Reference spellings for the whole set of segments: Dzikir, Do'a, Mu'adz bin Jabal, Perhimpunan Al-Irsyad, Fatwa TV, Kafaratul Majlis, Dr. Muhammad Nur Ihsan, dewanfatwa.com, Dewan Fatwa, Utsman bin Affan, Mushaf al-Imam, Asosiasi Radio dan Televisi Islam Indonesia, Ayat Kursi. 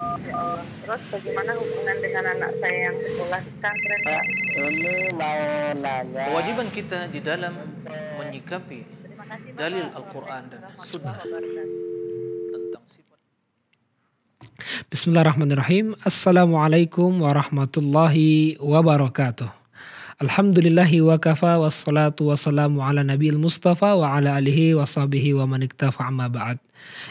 Ya Allah. Terus bagaimana hubungan dengan anak saya yang sekolah pesantren? Ini mau nanya. Kewajiban kita di dalam menyikapi dalil Al-Quran dan Sunnah tentang sifat. Bismillahirrahmanirrahim. Assalamualaikum warahmatullahi wabarakatuh. Alhamdulillahi wa kafa wassalatu wassalamu ala nabiil mustafa wa ala alihi wa sahbihi wa man iktafa amma ba'd.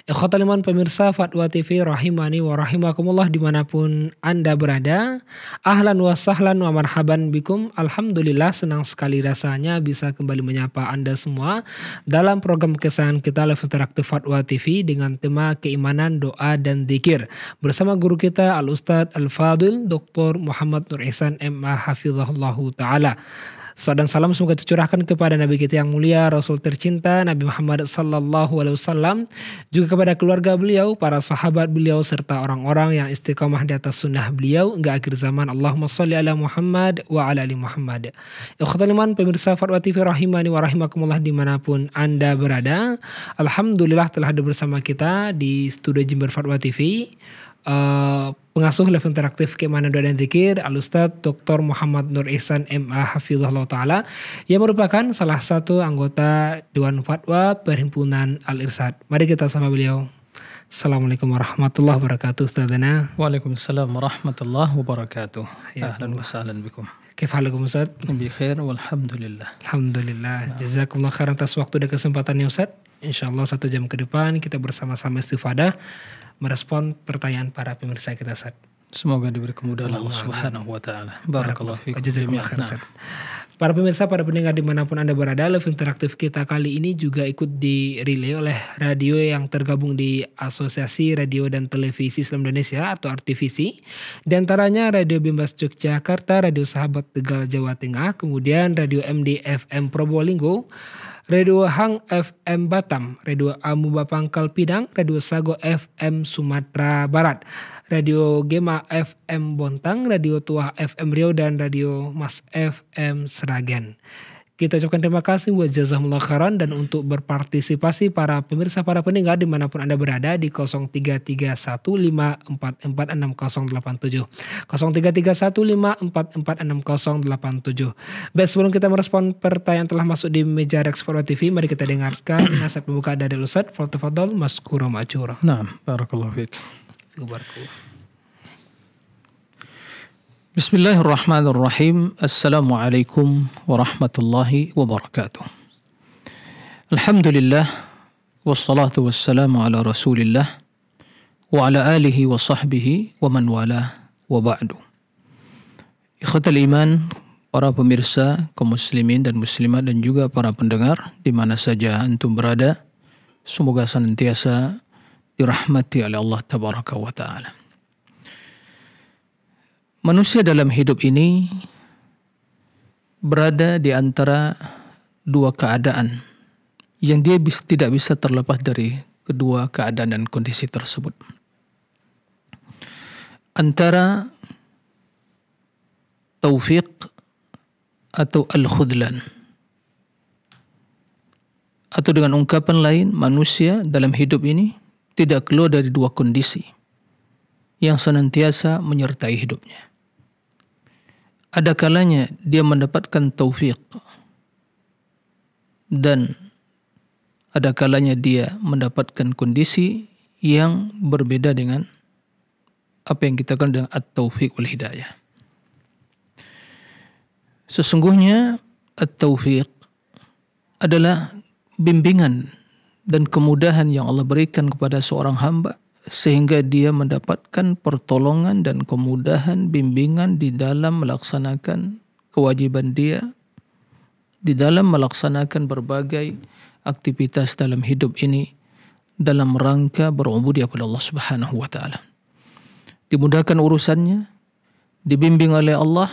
Ikhwatal iman pemirsa Fatwa TV rahimani wa rahimakumullah dimanapun anda berada. Ahlan wa sahlan wa marhaban bikum. Alhamdulillah, senang sekali rasanya bisa kembali menyapa anda semua dalam program kesan kita live interaktif Fatwa TV dengan tema keimanan, doa, dan dzikir bersama guru kita Al-Ustadz Al-Fadil Dr. Muhammad Nur Ihsan M.A. Hafizahullahu Ta'ala. Salam dan salam semoga tercurahkan kepada Nabi kita yang mulia, Rasul tercinta Nabi Muhammad Sallallahu Alaihi Wasallam, juga kepada keluarga beliau, para sahabat beliau, serta orang-orang yang istiqomah di atas sunnah beliau hingga akhir zaman. Allahumma sholli ala Muhammad wa ala ali Muhammad. Ikhwatal iman pemirsa Fatwa TV rahimani wa rahimakumullah dimanapun anda berada. Alhamdulillah telah ada bersama kita di studio Jember Fatwa TV pengasuh live interaktif keimanan, doa, dan dzikir Al-Ustadz Dr. Muhammad Nur Ihsan M.A. Hafizahullah Ta'ala, yang merupakan salah satu anggota Dewan Fatwa Perhimpunan Al-Irsyad. Mari kita sama beliau. Assalamualaikum warahmatullahi wabarakatuh. Ustadzana. Waalaikumsalam warahmatullahi wabarakatuh. Ya, ahlan wa sahlan bikum. Kif halakum Ustadz? Bi khair walhamdulillah. Alhamdulillah. Jazakumullah khairan atas waktu dan kesempatannya Ustadz. Insyaallah 1 jam ke depan kita bersama-sama istifadah merespon pertanyaan para pemirsa kita saat. Semoga diberi kemudahan Allah Subhanahu wa taala. Barakallahu fiikum. Para pemirsa, para pendengar dimanapun anda berada, live interaktif kita kali ini juga ikut di-relay oleh radio yang tergabung di Asosiasi Radio dan Televisi Islam Indonesia atau ARTVISI. Di antaranya Radio Bimbas Yogyakarta, Radio Sahabat Tegal Jawa Tengah, kemudian Radio MD FM Probolinggo, Radio Hang FM Batam, Radio Amuba Pangkal Pinang, Radio Sago FM Sumatera Barat, Radio Gema FM Bontang, Radio Tuah FM Riau, dan Radio Mas FM Seragen. Kita ucapkan terima kasih wa jazakumullah khairan, dan untuk berpartisipasi para pemirsa, para pendengar dimanapun anda berada di 0331544687 0331544687. Baik, sebelum kita merespon pertanyaan telah masuk di meja redaksi Fatwa TV, mari kita dengarkan nasihat pembuka dari Ustadz. Fadhal maskura ma'jura. Naam, barakallahu fiik. Bismillahirrahmanirrahim. Assalamualaikum warahmatullahi wabarakatuh. Alhamdulillah, wassalatu wassalamu ala rasulillah wa ala alihi wa sahbihi wa man walah wa ba'du. Ikhwatal iman, para pemirsa kaum muslimin dan muslimat, dan juga para pendengar di mana saja antum berada, semoga senantiasa dirahmati oleh Allah tabaraka wa ta'ala. Manusia dalam hidup ini berada di antara 2 keadaan yang dia tidak bisa terlepas dari kedua keadaan dan kondisi tersebut. Antara taufik atau al-khudlan. Atau dengan ungkapan lain, manusia dalam hidup ini tidak keluar dari 2 kondisi yang senantiasa menyertai hidupnya. Ada kalanya dia mendapatkan taufik, dan ada kalanya dia mendapatkan kondisi yang berbeda dengan apa yang kita kenal dengan at-taufik wal hidayah. Sesungguhnya at-taufik adalah bimbingan dan kemudahan yang Allah berikan kepada seorang hamba sehingga dia mendapatkan pertolongan dan kemudahan bimbingan di dalam melaksanakan kewajiban dia, di dalam melaksanakan berbagai aktivitas dalam hidup ini dalam rangka berubudiyah kepada Allah Subhanahu wa taala. Dimudahkan urusannya, dibimbing oleh Allah,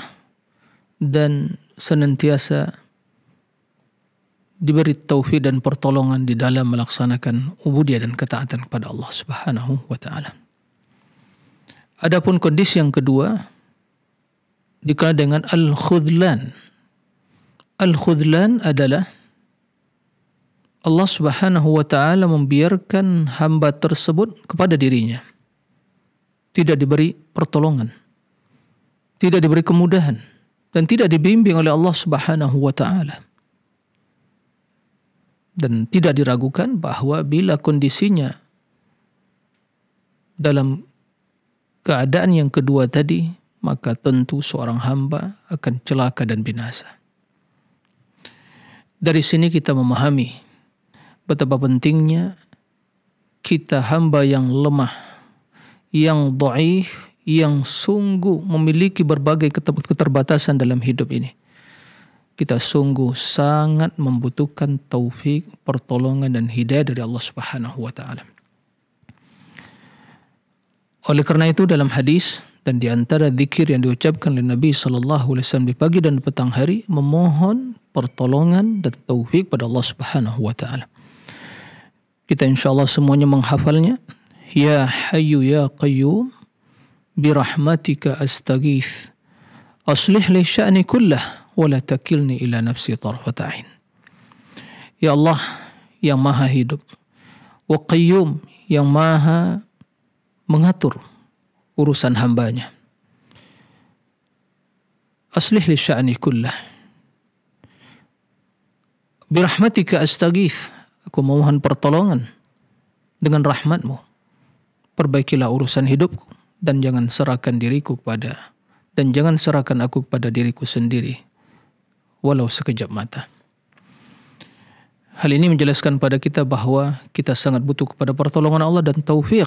dan senantiasa diberi taufik dan pertolongan di dalam melaksanakan ubudiyah dan ketaatan kepada Allah Subhanahu wa taala. Adapun kondisi yang kedua dikenal dengan al-khudlan. Al-khudlan adalah Allah Subhanahu wa taala membiarkan hamba tersebut kepada dirinya tidak diberi pertolongan, tidak diberi kemudahan, dan tidak dibimbing oleh Allah Subhanahu wa Ta'ala. Dan tidak diragukan bahwa bila kondisinya dalam keadaan yang kedua tadi, maka tentu seorang hamba akan celaka dan binasa. Dari sini kita memahami betapa pentingnya kita hamba yang lemah, yang dhaif, yang sungguh memiliki berbagai keterbatasan dalam hidup ini. Kita sungguh sangat membutuhkan taufik, pertolongan dan hidayah dari Allah Subhanahu wa Ta'ala. Oleh karena itu dalam hadis dan di antara zikir yang diucapkan oleh Nabi sallallahu alaihi wasallam di pagi dan petang hari memohon pertolongan dan taufik pada Allah Subhanahu wa Ta'ala. Kita insyaallah semuanya menghafalnya. Ya Hayyu ya Qayyum birahmatika astaghits aslih li sya'ni kullah wa la takilni ila nafsi tarfata ain. Ya Allah yang maha hidup, wa Qayyum yang maha mengatur urusan hambanya. Aslih li sya'ni kullah, birahmatika astaghits, aku memohon pertolongan dengan rahmatmu, perbaikilah urusan hidupku dan jangan serahkan diriku kepada, dan jangan serahkan aku kepada diriku sendiri walau sekejap mata. Hal ini menjelaskan pada kita bahwa kita sangat butuh kepada pertolongan Allah dan taufik.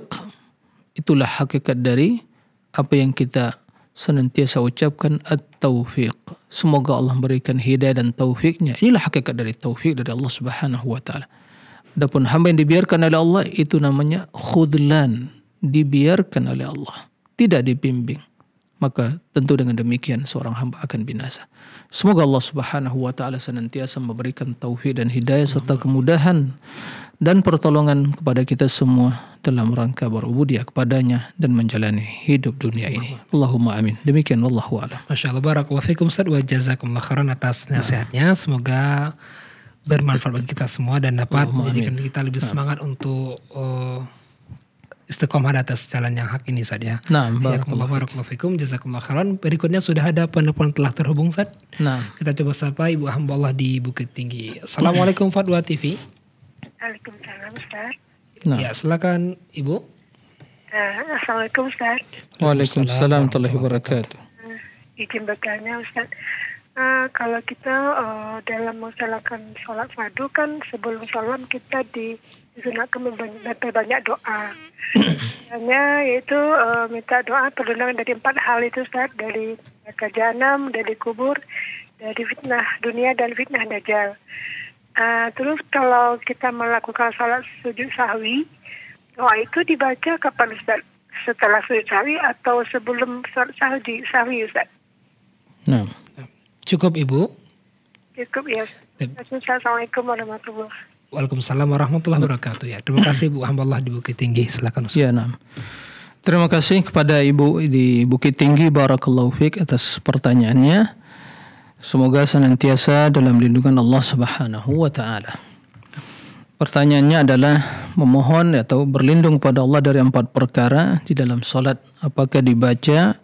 Itulah hakikat dari apa yang kita senantiasa ucapkan, at-taufiq. Semoga Allah memberikan hidayah dan taufiknya. Inilah hakikat dari taufik dari Allah Subhanahu wa Ta'ala. Adapun hamba yang dibiarkan oleh Allah itu namanya khudlan, dibiarkan oleh Allah, tidak dibimbing, maka tentu dengan demikian seorang hamba akan binasa. Semoga Allah Subhanahu wa Ta'ala senantiasa memberikan taufik dan hidayah serta kemudahan dan pertolongan kepada kita semua dalam rangka berubudiyah kepadanya dan menjalani hidup dunia ini. Allahumma amin. Demikian wallahu a'lam. Masyaallah, barakallahu fikum Ustaz wa jazakumullah khairan atas nasihatnya. Semoga bermanfaat bagi kita semua dan dapat menjadikan kita lebih semangat untuk istiqomah atas jalan yang hak ini, Ustaz, ya. Naam, barakallahu fikum, jazakumullah khairan. Berikutnya sudah ada penelpon telah terhubung, Ustaz. Nah, kita coba sapa Ibu hamba Allah di Bukit Tinggi. Assalamualaikum Fatwa TV. Waalaikumsalam, Ustaz. Nah, ya, silakan Ibu. Assalamualaikum, Ustaz. Waalaikumsalam warahmatullahi wabarakatuh. Izin bertanya, Ustaz. Kalau kita dalam melaksanakan sholat fardu kan sebelum salam kita disunatkan memperbanyak doa. Hanya yaitu minta doa perlindungan dari 4 hal itu, Ustaz, dari jahanam, dari kubur, dari fitnah dunia dan fitnah dajjal. Terus kalau kita melakukan salat sujud sahwi, doa itu dibaca kapan, Ustaz? Setelah sujud sahwi atau sebelum salat sahwi, Ustaz? Nah, cukup Ibu. Cukup ya. Assalamualaikum warahmatullahi wabarakatuh. Waalaikumsalam warahmatullahi wabarakatuh. Ya, terima kasih Bu Hamdallah di Bukit Tinggi. Silakan Ustaz. Ya, nah. Terima kasih kepada Ibu di Bukit Tinggi, barakallahu fiik atas pertanyaannya. Semoga senantiasa dalam lindungan Allah Subhanahu wa Ta'ala. Pertanyaannya adalah memohon atau berlindung pada Allah dari 4 perkara di dalam salat. Apakah dibaca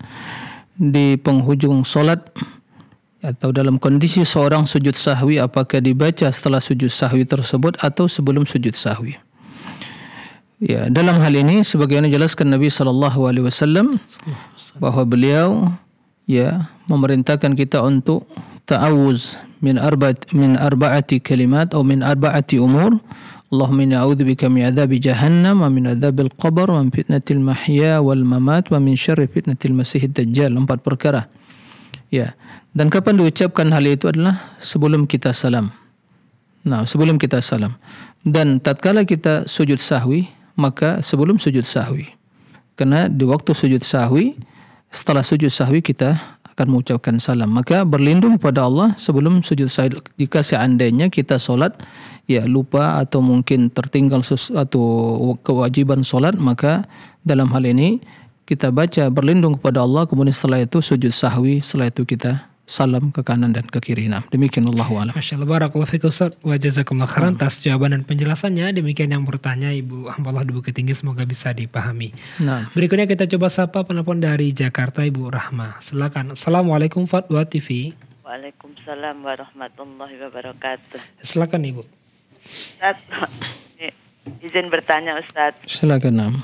di penghujung salat atau dalam kondisi seorang sujud sahwi, apakah dibaca setelah sujud sahwi tersebut atau sebelum sujud sahwi? Ya, dalam hal ini sebagaimana jelaskan Nabi sallallahu alaihi wasallam bahwa beliau ya memerintahkan kita untuk ta'awuz min arba'ati kalimat atau min arba'ati umur. Allahumma inni a'udzubika min adzabi jahannam wa min adzabil qabr wa min fitnatil mahya wal mamat wa min syarri fitnatil masihid dajjal. 4 perkara. Ya, dan kapan diucapkan hal itu adalah sebelum kita salam. Nah, sebelum kita salam. Dan tatkala kita sujud sahwi, maka sebelum sujud sahwi. Karena di waktu sujud sahwi, setelah sujud sahwi kita akan mengucapkan salam. Maka berlindung pada Allah sebelum sujud sahwi. Jika seandainya kita sholat, ya lupa atau mungkin tertinggal atau kewajiban sholat, maka dalam hal ini kita baca berlindung kepada Allah, kemudian setelah itu sujud sahwi, setelah itu kita salam ke kanan dan ke kiri. Nah, demikian wallahu a'lam. Masyaallah, barakallahu fiikum Ustaz wa jazakumullahu khairan atas jawaban dan penjelasannya. Demikian yang bertanya Ibu Hamdalah di Bukit Tinggi, semoga bisa dipahami. Nah, berikutnya kita coba sapa penelpon dari Jakarta, Ibu Rahma. Silakan. Assalamualaikum Fatwa TV. Waalaikumsalam warahmatullahi wabarakatuh. Silakan Ibu. Ustaz, izin bertanya Ustaz. Silakan.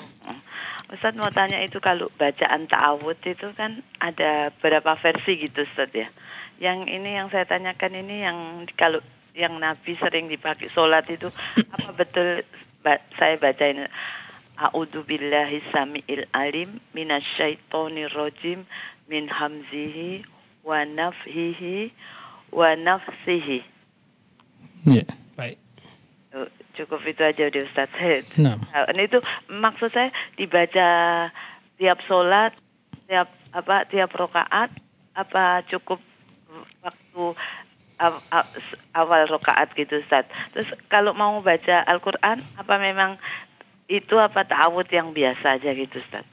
Ustadz mau tanya itu kalau bacaan ta'awud itu kan ada berapa versi gitu Ustadz ya. Yang ini yang saya tanyakan ini yang kalau yang Nabi sering dipakai sholat itu apa betul saya bacain A'udzubillahi sami'il alim minasyaitonir rajim min hamzihi wa nafhihi wa nafsihi. Ya, baik. Cukup itu aja udah Ustaz. Nah, itu maksud saya dibaca tiap sholat, tiap rokaat, apa cukup waktu awal rokaat gitu Ustaz. Terus kalau mau baca Al-Quran, apa memang itu apa ta'awud yang biasa aja gitu Ustaz?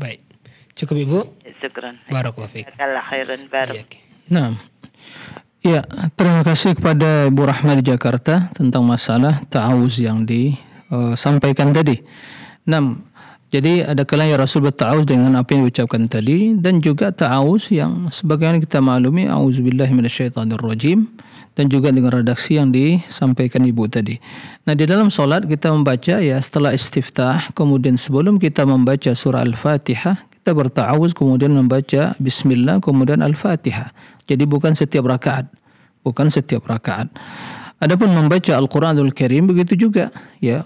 Baik, cukup Ibu. Syukran. Barakallahu fiik. Khairan barak. Nah. Ya, terima kasih kepada Bu Rahma di Jakarta tentang masalah ta'awuz yang disampaikan tadi. 6. Jadi ada kalanya Rasul berta'awuz dengan apa yang diucapkan tadi, dan juga ta'awuz yang sebagaimana kita maklumi a'udzubillahi minasyaitonirrajim, dan juga dengan redaksi yang disampaikan Ibu tadi. Nah, di dalam salat kita membaca ya setelah istiftah, kemudian sebelum kita membaca surah Al-Fatihah kita berta'awuz, kemudian membaca bismillah, kemudian Al-Fatihah. Jadi bukan setiap rakaat. Bukan setiap rakaat. Adapun membaca Al-Qur'anul Karim begitu juga, ya.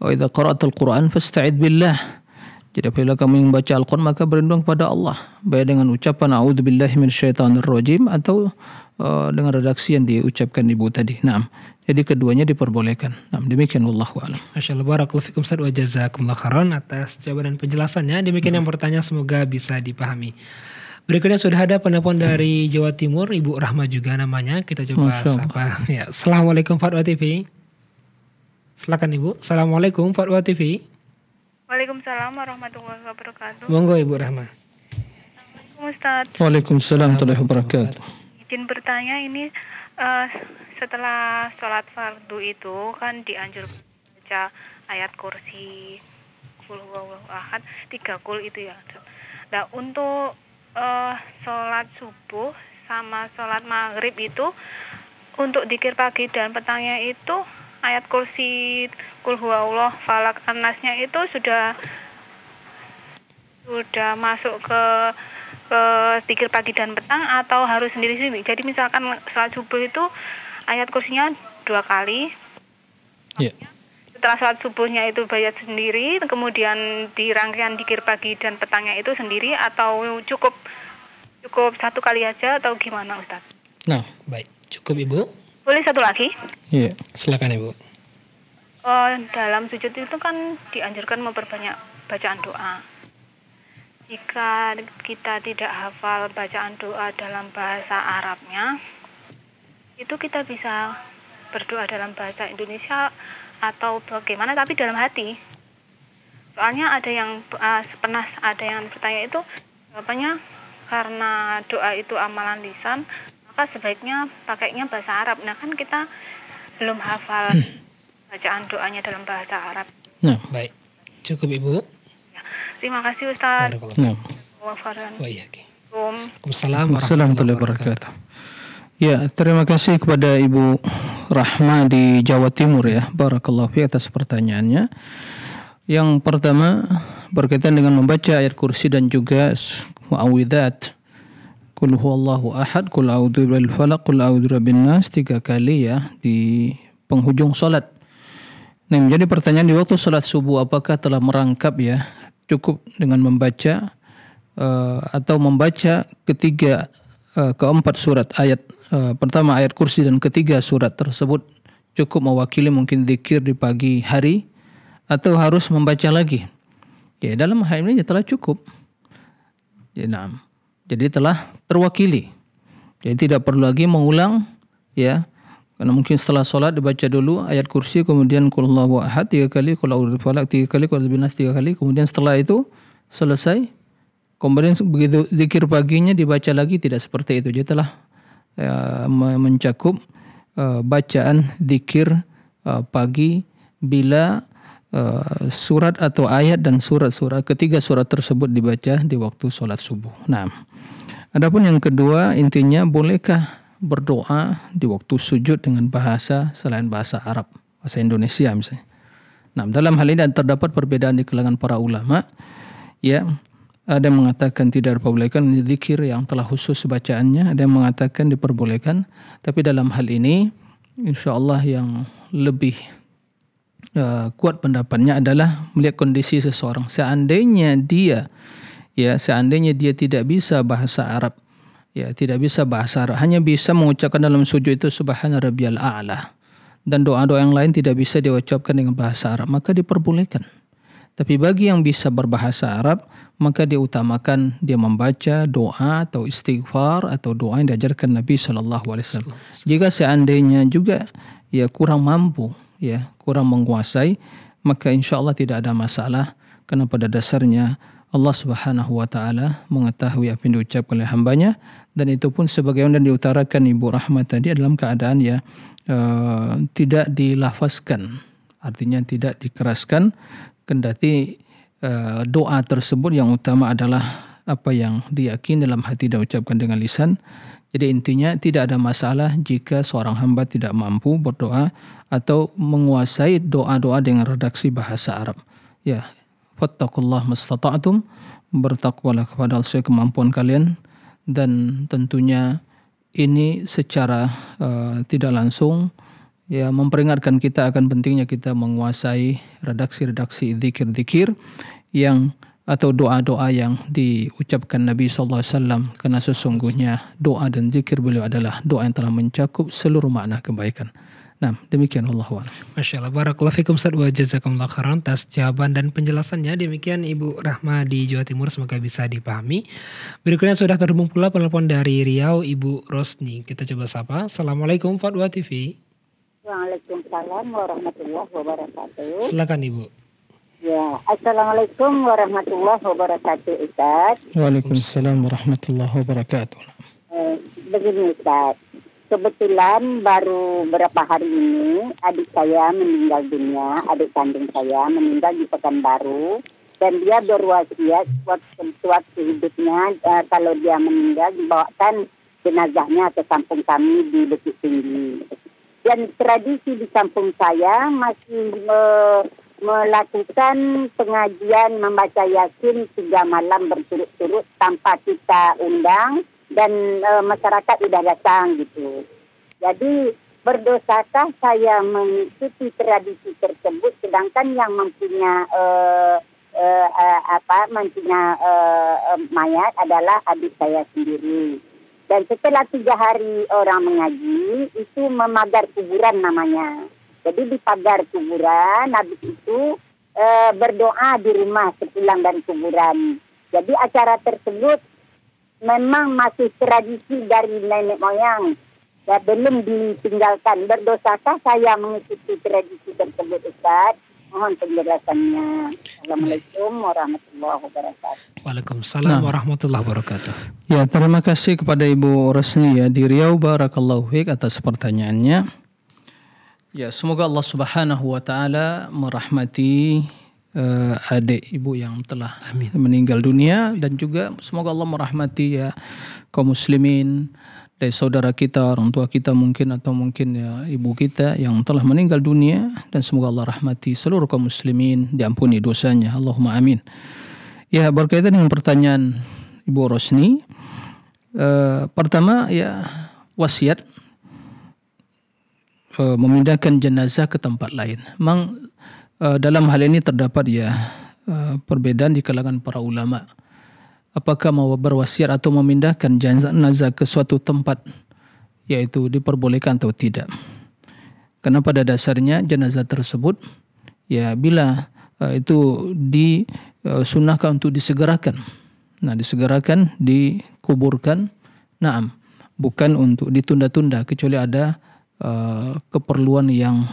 Wa idza qara'atal Qur'an fasta'id billah. Jadi apabila kamu membaca Al-Qur'an maka berlindung kepada Allah, baik dengan ucapan a'udzubillahi minasyaitonir rajim atau dengan redaksi yang diucapkan Ibu tadi. Naam. Jadi keduanya diperbolehkan. Nah, demikian wallahu a'lam. Masyaallah, barakallahu fikum Ustaz wa jazakumullahu khairan atas jawaban dan penjelasannya. Demikian yang bertanya, semoga bisa dipahami. Berikutnya sudah ada penelpon dari Jawa Timur, Ibu Rahma juga namanya. Kita coba sapa. Ya, Assalamualaikum Fatwa TV. Silakan Ibu. Assalamualaikum Fatwa TV. Waalaikumsalam warahmatullahi wabarakatuh. Monggo Ibu Rahma. Assalamualaikum Ustaz. Waalaikumsalam warahmatullahi wabarakatuh. Izin bertanya ini setelah sholat fardu itu kan dianjurkan baca ayat kursi, qul huwallahu ahad, 3 qul itu ya. Nah, untuk sholat subuh sama sholat maghrib itu untuk dzikir pagi dan petangnya itu ayat kursi, qul huwallahu falak, anasnya itu sudah masuk ke dzikir pagi dan petang atau harus sendiri-sendiri? Jadi misalkan sholat subuh itu ayat kursinya 2 kali, yeah. Setelah sholat subuhnya itu bayat sendiri, kemudian di rangkaian dzikir pagi dan petangnya itu sendiri, atau cukup 1 kali aja atau gimana Ustaz? Nah, baik, cukup Ibu. Boleh 1 lagi? Iya, yeah. Silakan Ibu. Dalam sujud itu kan dianjurkan memperbanyak bacaan doa. Jika kita tidak hafal bacaan doa dalam bahasa Arabnya, itu kita bisa berdoa dalam bahasa Indonesia atau bagaimana, tapi dalam hati. Soalnya ada yang pernah ada yang bertanya itu, jawabannya karena doa itu amalan lisan, maka sebaiknya pakainya bahasa Arab. Nah, kan kita belum hafal bacaan doanya dalam bahasa Arab. Nah, baik. Cukup Ibu. Terima kasih Ustaz. Warahmatullahi wabarakatuh. Ya, terima kasih kepada Ibu Rahma di Jawa Timur ya. Barakallahu fi atas pertanyaannya. Yang pertama berkaitan dengan membaca ayat kursi dan juga muawwidzat. Qul huwallahu ahad, qul a'udzu birabbil falaq, qul a'udzu birabbin nas 3 kali ya di penghujung salat. Nah, menjadi pertanyaan di waktu salat subuh apakah telah merangkap ya? Cukup dengan membaca atau membaca keempat surat ayat pertama ayat kursi dan ketiga surat tersebut cukup mewakili mungkin dzikir di pagi hari, atau harus membaca lagi? Ya, dalam hal ini telah cukup. Ya, nah, jadi telah terwakili. Jadi tidak perlu lagi mengulang ya. Karena mungkin setelah sholat dibaca dulu ayat kursi, kemudian qul huwallahu ahad 3 kali, qul a'udzu birabbil falaq 3 kali, qul a'udzu birabbin nas 3 kali, kemudian setelah itu selesai Kemudian begitu zikir paginya dibaca lagi tidak seperti itu. Jadi telah mencakup bacaan zikir pagi bila surat atau ayat dan surat-surat ketiga surat tersebut dibaca di waktu sholat subuh. Nah, adapun yang kedua, intinya bolehkah berdoa di waktu sujud dengan bahasa selain bahasa Arab, bahasa Indonesia misalnya. Nah, dalam hal ini terdapat perbedaan di kalangan para ulama. Ya, ada yang mengatakan tidak diperbolehkan zikir yang telah khusus bacaannya, ada yang mengatakan diperbolehkan. Tapi dalam hal ini, insya Allah yang lebih kuat pendapatnya adalah melihat kondisi seseorang. Seandainya dia tidak bisa bahasa Arab, ya tidak bisa bahasa Arab, hanya bisa mengucapkan dalam sujud itu Subhana Rabbiyal A'la, dan doa-doa yang lain tidak bisa diucapkan dengan bahasa Arab, maka diperbolehkan. Tapi bagi yang bisa berbahasa Arab, maka diutamakan dia membaca doa atau istighfar atau doa yang diajarkan Nabi SAW. Jika seandainya juga ya kurang mampu, ya kurang menguasai, maka insya Allah tidak ada masalah. Karena pada dasarnya Allah Subhanahu Wa Taala mengetahui apa yang diucapkan oleh hambanya, dan itu pun sebagaimana diutarakan Ibu Rahmat tadi dalam keadaan ya tidak dilafazkan, artinya tidak dikeraskan. Kendati doa tersebut yang utama adalah apa yang diyakini dalam hati dan ucapkan dengan lisan. Jadi intinya tidak ada masalah jika seorang hamba tidak mampu berdoa atau menguasai doa-doa dengan redaksi bahasa Arab. Ya, fattaqullaha mastata'tum, bertakwalah kepada Allah sesuai kemampuan kalian, dan tentunya ini secara tidak langsung ya memperingatkan kita akan pentingnya kita menguasai redaksi-redaksi dzikir-dzikir yang atau doa-doa yang diucapkan Nabi sallallahu alaihi wasallam, karena sesungguhnya doa dan dzikir beliau adalah doa yang telah mencakup seluruh makna kebaikan. Nah, demikian wallahu a'lam. Masyaallah, barakallahu fikum Ustaz wa jazakumullah khairan atas jawaban dan penjelasannya. Demikian Ibu Rahma di Jawa Timur, semoga bisa dipahami. Berikutnya sudah terhubung pula penelpon dari Riau, Ibu Rosni. Kita coba sapa. Assalamualaikum Fatwa TV. Waalaikumsalam warahmatullahi wabarakatuh. Silakan Ibu. Ya, assalamualaikum warahmatullahi wabarakatuh Ustaz. Waalaikumsalam warahmatullahi wabarakatuh. Begini Ustaz, kebetulan baru beberapa hari ini adik saya meninggal dunia, adik kandung saya meninggal di Pekanbaru, dan dia berwasiat waktu hidupnya kalau dia meninggal dibawakan jenazahnya ke kampung kami di Bukit Tinggi. Dan tradisi di kampung saya masih melakukan pengajian membaca Yasin 3 malam berturut-turut tanpa kita undang, dan masyarakat sudah datang gitu. Jadi berdosakah saya mengikuti tradisi tersebut, sedangkan yang mempunyai mayat adalah adik saya sendiri. Dan setelah 3 hari orang mengaji, itu memagar kuburan namanya. Jadi di pagar kuburan, habis itu berdoa di rumah sepulang dari kuburan. Jadi acara tersebut memang masih tradisi dari nenek moyang, ya, belum ditinggalkan. Berdosakah saya mengikuti tradisi tersebut, Ustaz? Mohon penjelasannya. Assalamualaikum warahmatullahi wabarakatuh. Waalaikumsalam warahmatullahi wabarakatuh. Ya, terima kasih kepada Ibu Resni ya di Riau, barakallahu fiik atas pertanyaannya. Ya, semoga Allah Subhanahu wa taala merahmati adik ibu yang telah meninggal dunia, dan juga semoga Allah merahmati ya kaum muslimin dari saudara kita, orang tua kita mungkin, atau mungkin ya ibu kita yang telah meninggal dunia, dan semoga Allah rahmati seluruh kaum muslimin, diampuni dosanya, Allahumma amin. Ya, berkaitan dengan pertanyaan Ibu Rosni, pertama ya wasiat memindahkan jenazah ke tempat lain. Memang dalam hal ini terdapat ya perbedaan di kalangan para ulama. Apakah mau berwasiat atau memindahkan jenazah ke suatu tempat, yaitu diperbolehkan atau tidak? Karena pada dasarnya jenazah tersebut, ya bila itu disunahkan untuk disegerakan. Nah, disegerakan, dikuburkan, naam, bukan untuk ditunda-tunda, kecuali ada keperluan yang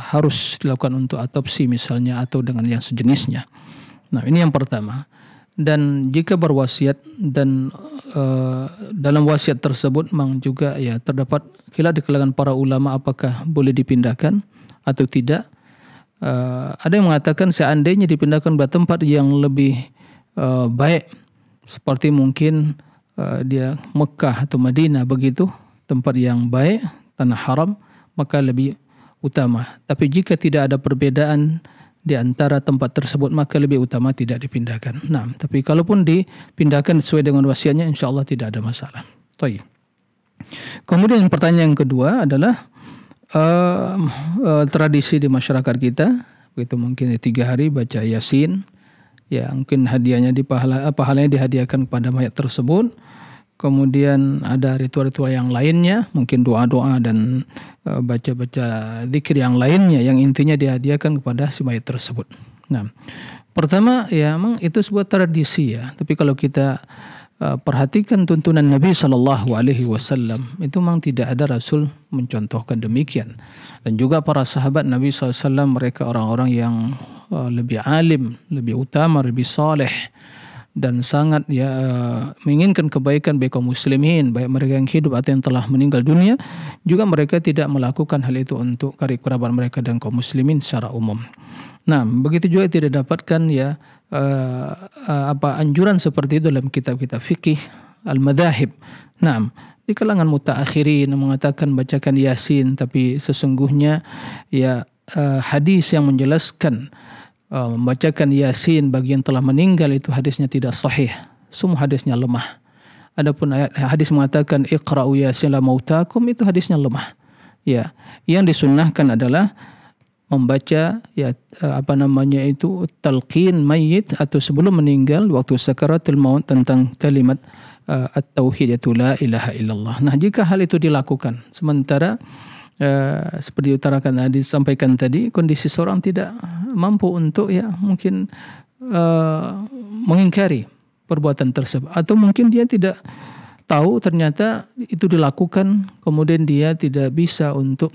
harus dilakukan untuk autopsi misalnya, atau dengan yang sejenisnya. Nah, ini yang pertama. Dan jika berwasiat dan dalam wasiat tersebut memang juga ya terdapat khilaf di kalangan para ulama apakah boleh dipindahkan atau tidak. Ada yang mengatakan seandainya dipindahkan ke tempat yang lebih baik, seperti mungkin dia Mekah atau Madinah, begitu tempat yang baik, tanah haram, maka lebih utama. Tapi jika tidak ada perbedaan di antara tempat tersebut, maka lebih utama tidak dipindahkan. Nah, tapi kalaupun dipindahkan sesuai dengan wasiatnya, insya Allah tidak ada masalah. Toy. Kemudian pertanyaan yang kedua adalah tradisi di masyarakat kita, begitu mungkin 3 hari baca Yasin. Ya, mungkin hadiahnya pahalanya dihadiahkan kepada mayat tersebut. Kemudian ada ritual-ritual yang lainnya, mungkin doa-doa dan baca-baca zikir yang lainnya, yang intinya dihadiahkan kepada si mayat tersebut. Nah, pertama ya memang itu sebuah tradisi ya, tapi kalau kita perhatikan tuntunan Nabi SAW, itu memang tidak ada Rasul mencontohkan demikian. Dan juga para sahabat Nabi SAW, mereka orang-orang yang lebih alim, lebih utama, lebih saleh, dan sangat ya menginginkan kebaikan bagi kaum muslimin, baik mereka yang hidup atau yang telah meninggal dunia. Juga mereka tidak melakukan hal itu untuk karib kerabat mereka dan kaum muslimin secara umum. Nah, begitu juga tidak dapatkan ya anjuran seperti itu dalam kitab-kitab fikih al-madhahib. Nah, di kalangan mutaakhirin mengatakan bacakan Yasin, tapi sesungguhnya ya hadis yang menjelaskan membacakan Yasin bagi yang telah meninggal itu hadisnya tidak sahih, semua hadisnya lemah. Adapun ayat hadis mengatakan iqra'u yasin la mautakum, itu hadisnya lemah. Ya, yang disunnahkan adalah membaca ya talqin mayyit atau sebelum meninggal waktu sakaratul maut tentang kalimat at-tauhid yaitu la ilaha illallah. Nah, jika hal itu dilakukan sementara seperti utarakan disampaikan tadi, kondisi seorang tidak mampu untuk ya mungkin mengingkari perbuatan tersebut, atau mungkin dia tidak tahu ternyata itu dilakukan, kemudian dia tidak bisa untuk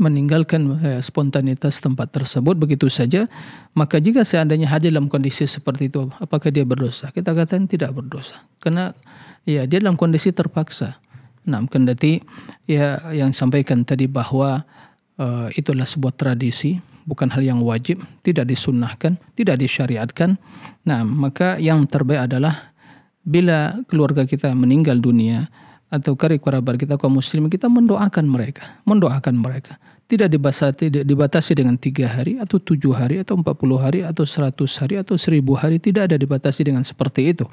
meninggalkan spontanitas tempat tersebut begitu saja. Maka jika seandainya hadir dalam kondisi seperti itu, apakah dia berdosa? Kita katakan tidak berdosa, karena ya dia dalam kondisi terpaksa. Nah, kendati ya yang sampaikan tadi bahwa itulah sebuah tradisi, bukan hal yang wajib, tidak disunnahkan, tidak disyariatkan. Nah, maka yang terbaik adalah bila keluarga kita meninggal dunia atau karib kerabat kita kaum muslim, kita mendoakan mereka. Tidak dibatasi dengan 3 hari atau 7 hari atau 40 hari atau 100 hari atau 1000 hari. Tidak ada dibatasi dengan seperti itu.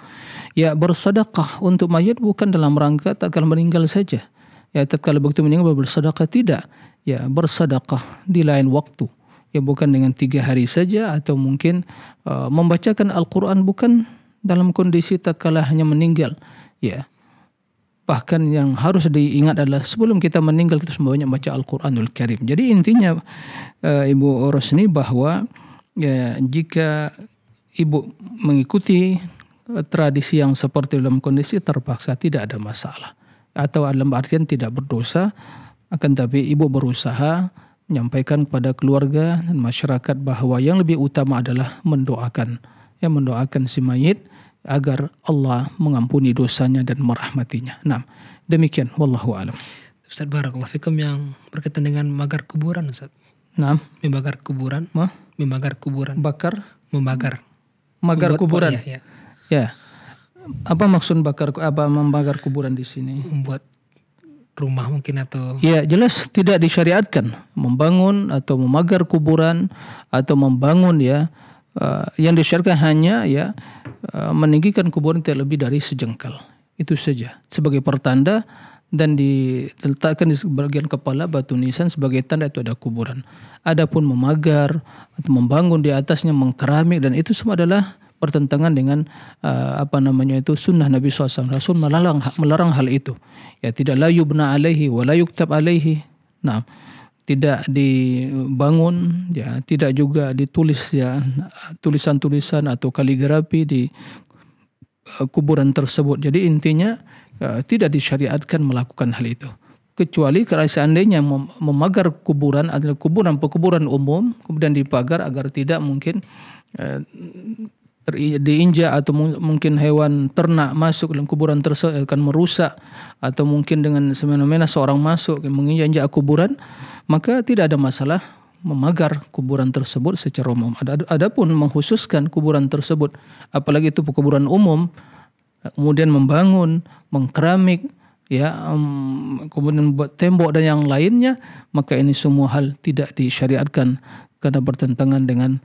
Ya, bersedekah untuk mayat bukan dalam rangka tatkala meninggal saja. Ya, tatkala begitu meninggal bersedekah, tidak. Ya, bersedekah di lain waktu. Ya, bukan dengan 3 hari saja, atau mungkin membacakan Al-Quran bukan dalam kondisi tatkala hanya meninggal. Ya. Bahkan yang harus diingat adalah sebelum kita meninggal kita semuanya baca Al-Quranul Karim. Jadi intinya Ibu Rosni bahwa ya, jika Ibu mengikuti tradisi yang seperti dalam kondisi terpaksa, tidak ada masalah. Atau dalam artian tidak berdosa, akan tapi Ibu berusaha menyampaikan kepada keluarga dan masyarakat bahwa yang lebih utama adalah mendoakan. Ya, mendoakan si mayit agar Allah mengampuni dosanya dan merahmatinya. Nah, demikian. Wallahu a'lam. Ustaz, barakallahu fikum, yang berkaitan dengan magar kuburan, Ustaz. Nah, membakar kuburan, membakar kuburan. Ya, ya. Ya. Apa maksud membakar kuburan di sini? Membuat rumah mungkin, atau ya jelas tidak disyariatkan membangun atau memagar kuburan atau membangun ya. Yang disyariatkan hanya ya meninggikan kuburan tidak lebih dari sejengkal, itu saja sebagai pertanda, dan diletakkan di bagian kepala batu nisan sebagai tanda itu ada kuburan. Adapun memagar atau membangun di atasnya, mengkeramik, dan itu semua adalah pertentangan dengan sunnah Nabi SAW. Rasul melarang hal itu. Ya, tidak la yubna alaihi wa la yuktab alaihi. Nah, tidak dibangun, ya, tidak juga ditulis ya tulisan-tulisan atau kaligrafi di kuburan tersebut. Jadi intinya tidak disyariatkan melakukan hal itu, kecuali kalau seandainya memagar kuburan atau pekuburan umum kemudian dipagar agar tidak mungkin diinjak atau mungkin hewan ternak masuk dalam kuburan tersebut akan merusak, atau mungkin dengan semena-mena seorang masuk menginjak kuburan, maka tidak ada masalah memagar kuburan tersebut secara umum. Adapun mengkhususkan kuburan tersebut, apalagi itu kuburan umum, kemudian membangun, mengkeramik, ya, kemudian buat tembok dan yang lainnya, maka ini semua hal tidak disyariatkan karena bertentangan dengan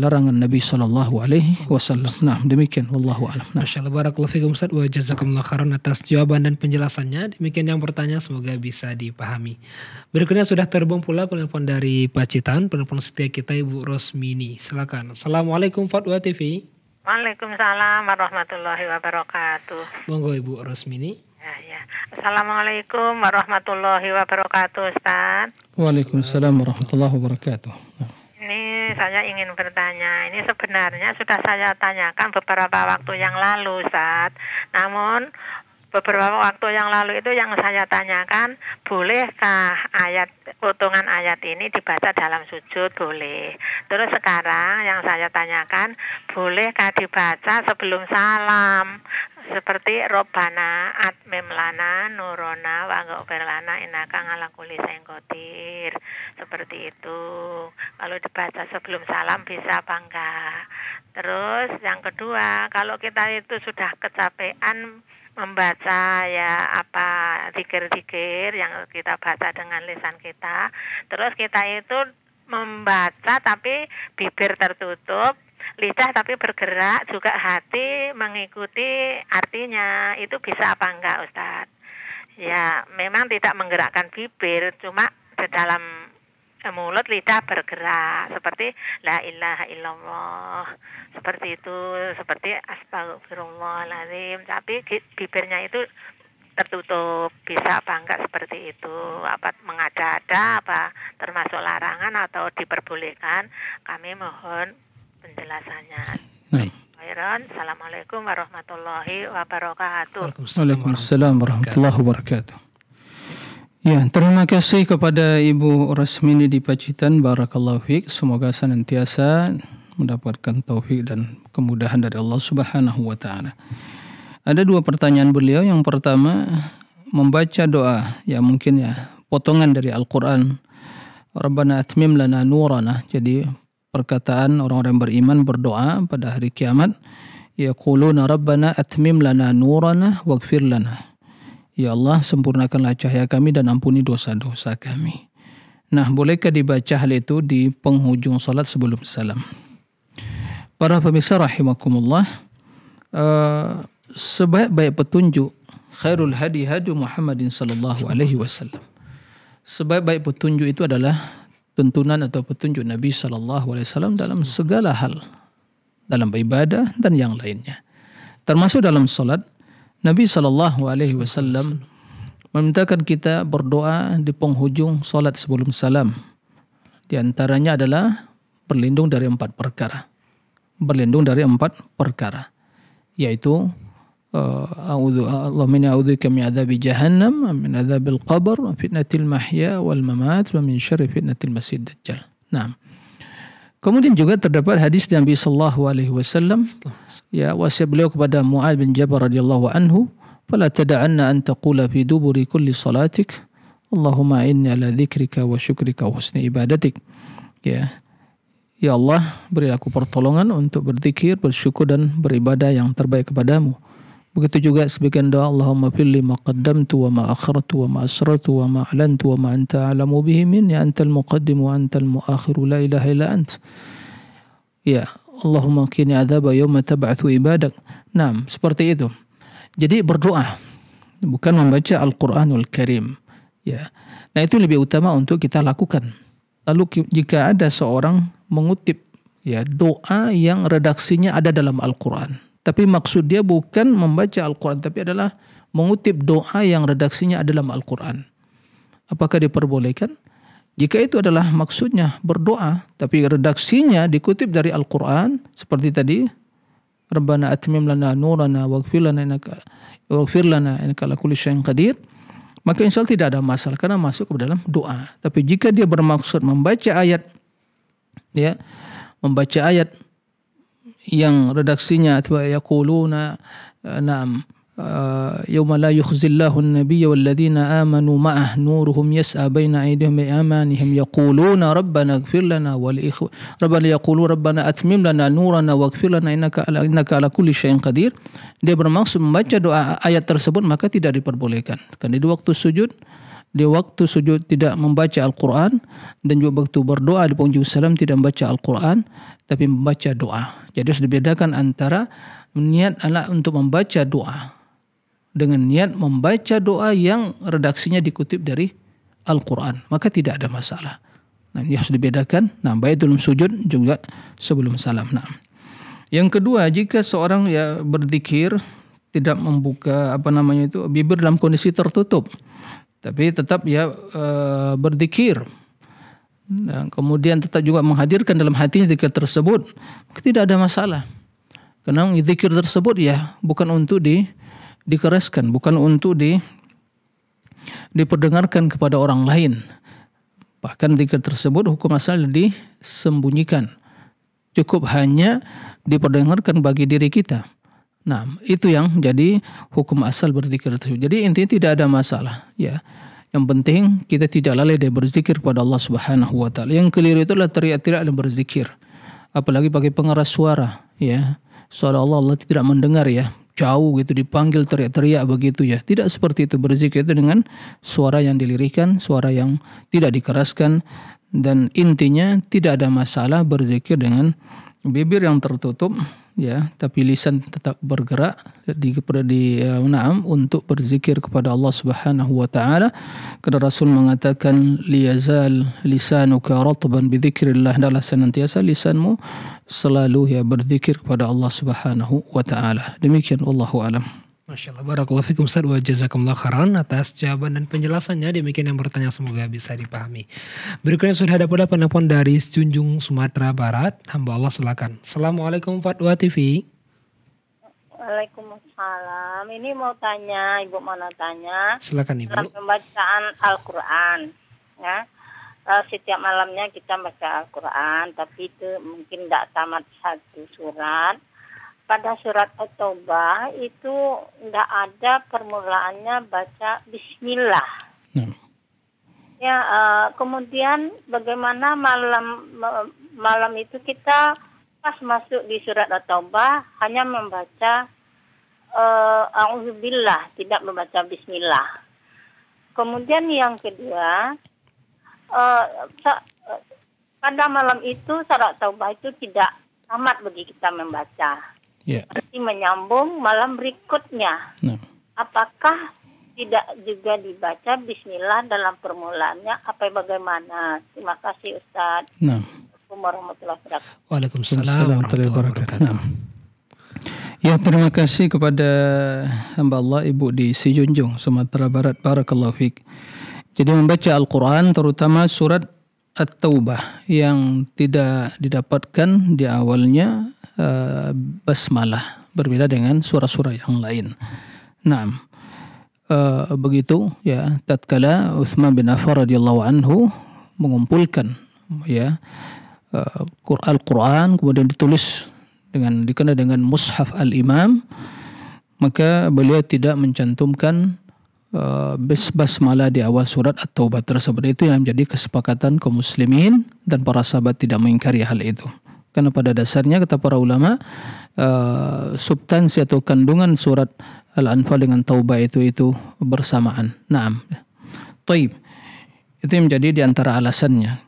larangan Nabi sallallahu alaihi wasallam. Nah, demikian, wallahu a'lam. Masyaallah, barakallahu fikum Ustaz wa jazakumullah khairan atas jawaban dan penjelasannya. Demikian yang bertanya, semoga bisa dipahami. Berikutnya sudah terbang pula penelpon dari Pacitan, penelpon setia kita Ibu Rosmini. Silakan. Assalamualaikum Fatwa TV. Waalaikumsalam warahmatullahi wabarakatuh. Monggo Ibu Rosmini. Ya. Assalamualaikum warahmatullahi wabarakatuh Ustaz. Waalaikumsalam warahmatullahi wabarakatuh. Ini saya ingin bertanya. Ini sebenarnya sudah saya tanyakan beberapa waktu yang lalu Ustaz. Namun beberapa waktu yang lalu itu yang saya tanyakan, bolehkah ayat, potongan ayat ini dibaca dalam sujud? Boleh. Terus sekarang yang saya tanyakan, bolehkah dibaca sebelum salam? Seperti Robbana atmim lana nurona wa ghafir lana innaka ala kulli syai'in qadir. Seperti itu. Kalau dibaca sebelum salam bisa apa enggak? Terus yang kedua, kalau kita itu sudah kecapean membaca ya apa zikir-zikir yang kita baca dengan lisan kita, terus kita itu membaca tapi bibir tertutup, lidah tapi bergerak, juga hati mengikuti artinya, itu bisa apa enggak Ustaz? Ya memang tidak menggerakkan bibir, cuma di dalam mulut lidah bergerak seperti la ilaha illallah, seperti itu, seperti astagfirullahaladzim, tapi bibirnya itu tertutup, bisa apa enggak seperti itu? Apa mengada-ada, apa termasuk larangan atau diperbolehkan? Kami mohon penjelasannya. Baik. Assalamualaikum warahmatullahi wabarakatuh. Waalaikumsalam warahmatullahi wabarakatuh. Ya, terima kasih kepada Ibu Rosmini di Pacitan, barakallahu fiik. Semoga senantiasa mendapatkan taufik dan kemudahan dari Allah Subhanahu wa taala. Ada dua pertanyaan beliau. Yang pertama, membaca doa, ya mungkin ya potongan dari Al-Qur'an. Rabbana atmim lana nurana. Jadi perkataan orang-orang beriman berdoa pada hari kiamat, yaquluna rabbana atmim lana nurana waghfir lana. Ya Allah, sempurnakanlah cahaya kami dan ampuni dosa-dosa kami. Nah, bolehkah dibaca hal itu di penghujung salat sebelum salam? Para pemirsa rahimakumullah, sebaik-baik petunjuk, khairul hadi hadi Muhammadin sallallahu alaihi wasallam. Sebaik-baik petunjuk itu adalah tuntunan atau petunjuk Nabi sallallahu alaihi wasallam dalam segala hal, dalam ibadah dan yang lainnya. Termasuk dalam salat, Nabi sallallahu alaihi wasallam memintakan kita berdoa di penghujung salat sebelum salam. Di antaranya adalah berlindung dari empat perkara. Berlindung dari empat perkara, yaitu Allahumma inni a'udzubika min adzabi jahannam, min adzabil qabr, fitnatil mahya wal mamat, wa min syarri fitnatil masih dajjal. Nah, kemudian juga terdapat hadis Nabi sallallahu alaihi wasallam, ya wasiat beliau kepada Mu'adz bin Jabal radhiyallahu anhu, "Fala tada'anna an taqula fi duburi kulli salatik, Allahumma inni ala dzikrika wa syukrika wa husni ibadatik." Ya. Ya Allah, beri aku pertolongan untuk berzikir, bersyukur dan beribadah yang terbaik kepadamu. Begitu juga sebagian doa, Allahumma filli ma qaddamtu wa ma akhartu wa ma asrartu wa ma alantu wa ma anta a'lamu bihi minni antal muqaddim wa antal muakhiru la ilaha illa ant. Ya, Allahumma qini adzaba yawma tab'atsu ibadak. Naam, seperti itu. Jadi berdoa, bukan membaca Al-Qur'anul Karim, ya. Nah, itu lebih utama untuk kita lakukan. Lalu jika ada seorang mengutip ya doa yang redaksinya ada dalam Al-Qur'an, tapi maksud dia bukan membaca Al-Quran, tapi adalah mengutip doa yang redaksinya ada dalam Al-Quran. Apakah diperbolehkan? Jika itu adalah maksudnya berdoa, tapi redaksinya dikutip dari Al-Quran, seperti tadi, Rabbana atmim lana nurana waghfir lana innaka ala kulli syai'in qadir, maka insya Allah tidak ada masalah, karena masuk ke dalam doa. Tapi jika dia bermaksud membaca ayat, ya, membaca ayat, yang redaksinya yaquluna na'am yauma la yukhzillahu an-nabiyya walladzina amanu ma'ah nuruhum yas'a baina aydihim amanihim yaquluna rabbana ighfir lana wal ikhwan rabbana yaqulu rabbana atmim lana nurana waghfir lana innaka ala kulli syai'in qadir. Dia bermaksud membaca doa ayat tersebut maka tidak diperbolehkan. Karena di waktu sujud tidak membaca Al-Qur'an dan juga waktu berdoa di penghujung salam tidak membaca Al-Qur'an tapi membaca doa. Jadi harus dibedakan antara niat ala untuk membaca doa dengan niat membaca doa yang redaksinya dikutip dari Al-Quran, maka tidak ada masalah. Nah, ini harus dibedakan, nah, baik dalam sujud juga sebelum salam. Nah, yang kedua, jika seorang ya berzikir tidak membuka bibir dalam kondisi tertutup, tapi tetap ya berzikir, nah, kemudian tetap juga menghadirkan dalam hatinya zikir tersebut, maka tidak ada masalah. Karena zikir tersebut ya bukan untuk dikereskan, bukan untuk diperdengarkan kepada orang lain. Bahkan zikir tersebut hukum asal disembunyikan. Cukup hanya diperdengarkan bagi diri kita. Nah, itu yang jadi hukum asal berzikir tersebut. Jadi intinya tidak ada masalah, ya. Yang penting kita tidak lalai dari berzikir kepada Allah Subhanahu wa taala. Yang keliru itu adalah teriak-teriak dan berzikir. Apalagi pakai pengeras suara, ya. Subhanallah, Allah tidak mendengar ya. Jauh gitu dipanggil teriak-teriak begitu ya. Tidak seperti itu. Berzikir itu dengan suara yang dilirikkan, suara yang tidak dikeraskan, dan intinya tidak ada masalah berzikir dengan bibir yang tertutup ya, tapi lisan tetap bergerak untuk berzikir kepada Allah Subhanahu wa taala. Karena Rasul mengatakan liyazal lisanuka ratban bizikrillah, adalah senantiasa lisanmu selalu ya berzikir kepada Allah Subhanahu wa taala. Demikian, wallahu alam. Masyaallah, barakallahu fikum Ustaz wa jazakumullah khairan atas jawaban dan penjelasannya. Demikian yang bertanya, semoga bisa dipahami. Berikutnya sudah ada penelpon dari Junjung, Sumatera Barat. Hamba Allah, silakan. Assalamualaikum Fatwa TV. Waalaikumsalam. Ini mau tanya, Ibu mana tanya? Silakan Ibu. Dalam pembacaan Al-Quran, ya. Setiap malamnya kita baca Al-Quran, tapi itu mungkin tidak tamat satu surat. Pada surat At-Taubah itu tidak ada permulaannya baca Bismillah. Ya, kemudian bagaimana malam itu kita pas masuk di surat At-Taubah hanya membaca A'udzubillah, tidak membaca Bismillah. Kemudian yang kedua, pada malam itu surat Taubah itu tidak tamat bagi kita membaca. Yeah. Masih menyambung malam berikutnya. No. Apakah tidak juga dibaca Bismillah dalam permulaannya? Apa bagaimana? Terima kasih Ustaz. No. Waalaikumsalam warahmatullahi wabarakatuh. Ya, terima kasih kepada hamba Allah Ibu di Sijunjung, Sumatera Barat. Barakallahu fiik. Jadi membaca Al-Quran terutama surat At-Taubah yang tidak didapatkan di awalnya basmalah, berbeda dengan surah-surah yang lain. Nah, begitu ya tatkala Utsman bin Affan radhiyallahu anhu mengumpulkan ya Al-Quran kemudian ditulis dikenal dengan mushaf al-Imam, maka beliau tidak mencantumkan basmalah di awal surat At-Taubah tersebut. Itu yang menjadi kesepakatan kaum muslimin dan para sahabat tidak mengingkari hal itu. Karena pada dasarnya kata para ulama substansi atau kandungan surat Al-Anfal dengan Taubah itu bersamaan. Naam. Taib. Itu yang menjadi di antara alasannya.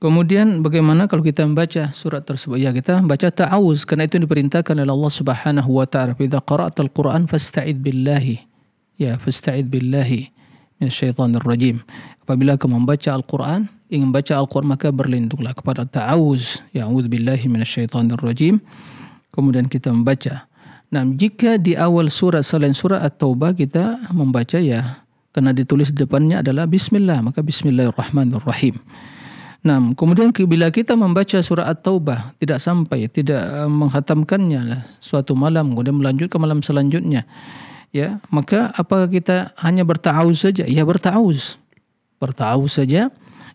Kemudian bagaimana kalau kita membaca surat tersebut? Ya, kita baca ta'awuz, karena itu diperintahkan oleh Allah Subhanahu wa taala. "Idza qara'tal Qur'an fasta'id billahi." Ya, fasta'id billahi minasyaitonir rajim. Apabila kamu membaca Al-Qur'an, ingin baca Al-Qur'an, maka berlindunglah kepada ta'awuz. Ya'udzu billahi minasyaitonir rajim. Kemudian kita membaca. Nah, jika di awal surah selain surah At-Taubah kita membaca ya, karena ditulis di depannya adalah bismillah, maka bismillahirrahmanirrahim. Nah, kemudian bila kita membaca surah At-Taubah tidak sampai, tidak menghatamkannya lah, suatu malam kemudian melanjut ke malam selanjutnya, ya, maka apakah kita hanya berta'awuz saja? Ya, berta'awuz saja,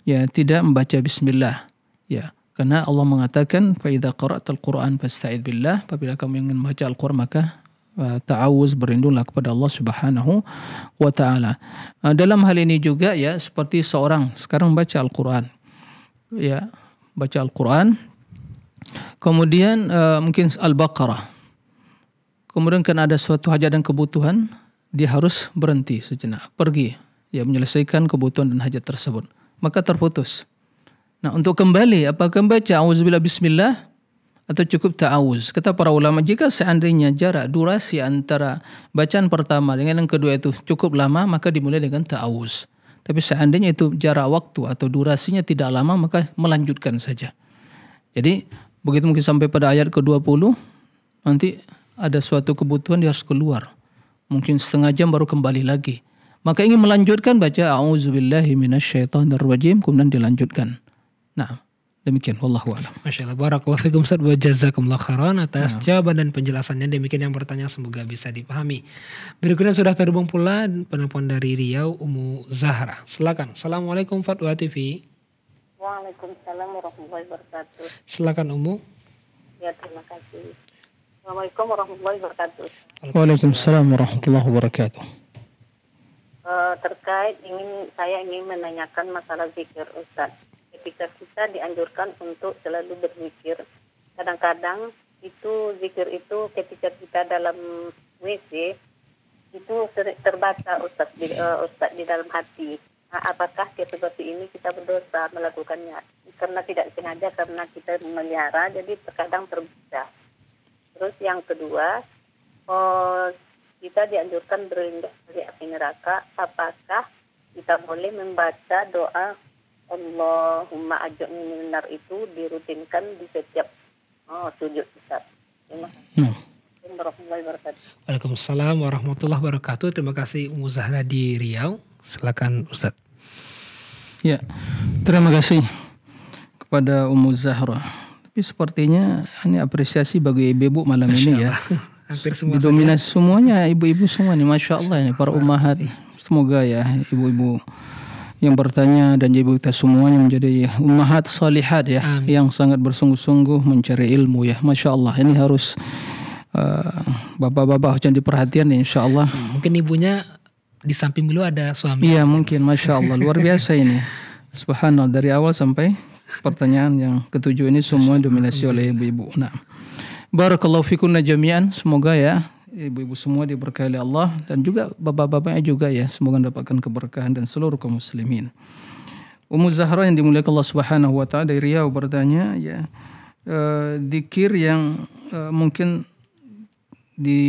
ya, tidak membaca bismillah, ya. Karena Allah mengatakan, فَإِذَا قَرَأْتَ الْقُرْآنَ فَاسْتَعِذْ بِاللَّهِ. Apabila kamu ingin membaca Al-Quran, maka ta'awuz, berlindunglah kepada Allah Subhanahu wa ta'ala. Dalam hal ini juga ya, seperti seorang sekarang membaca Al-Quran, ya, baca Al-Quran, kemudian mungkin Al-Baqarah, kemudian kan ada suatu hajat dan kebutuhan, dia harus berhenti sejenak, pergi, ya, menyelesaikan kebutuhan dan hajat tersebut, maka terputus. Nah, untuk kembali, apakah membaca auzubillah bismillah atau cukup ta'awuz? Kata para ulama, jika seandainya jarak durasi antara bacaan pertama dengan yang kedua itu cukup lama, maka dimulai dengan ta'awuz. Tapi seandainya itu jarak waktu atau durasinya tidak lama, maka melanjutkan saja. Jadi begitu mungkin sampai pada ayat ke-20, nanti ada suatu kebutuhan dia harus keluar. Mungkin setengah jam baru kembali lagi. Maka ingin melanjutkan, baca a'udzubillahi minasyaitonirrajim, kemudian dilanjutkan. Nah, demikian, wallahu a'lam. Masyaallah, barakallahu fikum Ustaz, wa jazakumullahu khairan atas jawaban dan penjelasannya. Demikian yang bertanya, semoga bisa dipahami. Berikutnya sudah terhubung pula penelpon dari Riau, Ummu Zahra. Silakan. Assalamualaikum Fatwa TV. Waalaikumsalam warahmatullahi wabarakatuh. Silakan Ummu. Ya, terima kasih. Assalamualaikum warahmatullahi wabarakatuh. Waalaikumsalam warahmatullahi wabarakatuh. Terkait saya ingin menanyakan masalah zikir Ustaz. Ketika kita dianjurkan untuk selalu berzikir, kadang-kadang itu zikir itu ketika kita dalam WC itu terbaca Ustaz di dalam hati. Nah, apakah seperti ini kita berdosa melakukannya? Karena tidak sengaja, karena kita memelihara, jadi terkadang terbaca. Terus yang kedua, kita dianjurkan berlindung dari api neraka. Apakah kita boleh membaca doa Allahumma ajurni minar itu dirutinkan di setiap sujud Ustaz? Waalaikumsalam warahmatullahi wabarakatuh. Terima kasih Ummu Zahra di Riau. Silakan Ustaz. Ya, terima kasih kepada Ummu Zahra. Tapi sepertinya ini apresiasi bagi ibu-ibu malam ini ya. Hampir semua didominasi semuanya ibu-ibu semua nih, masya Allah ini para ummahat. Semoga ya ibu-ibu yang bertanya dan ibu kita semuanya menjadi ummahat salihat ya. Amin. Yang sangat bersungguh-sungguh mencari ilmu ya, masya Allah. Ini harus bapak-bapak jangan diperhatikan ya, insya Allah. Mungkin ibunya di samping dulu ada suami. Iya mungkin, masya Allah, luar biasa ini. Subhanallah, dari awal sampai pertanyaan yang ketujuh ini semua dominasi oleh ibu-ibu. Nah, barakallahu fikunna jami'an. Semoga ya ibu-ibu semua diberkahi oleh Allah, dan juga bapak-bapaknya juga ya, semoga mendapatkan keberkahan dan seluruh kaum muslimin. Ummu Zahra yang dimuliakan Allah Subhanahu wa ta'ala dari Riau bertanya ya, zikir yang mungkin di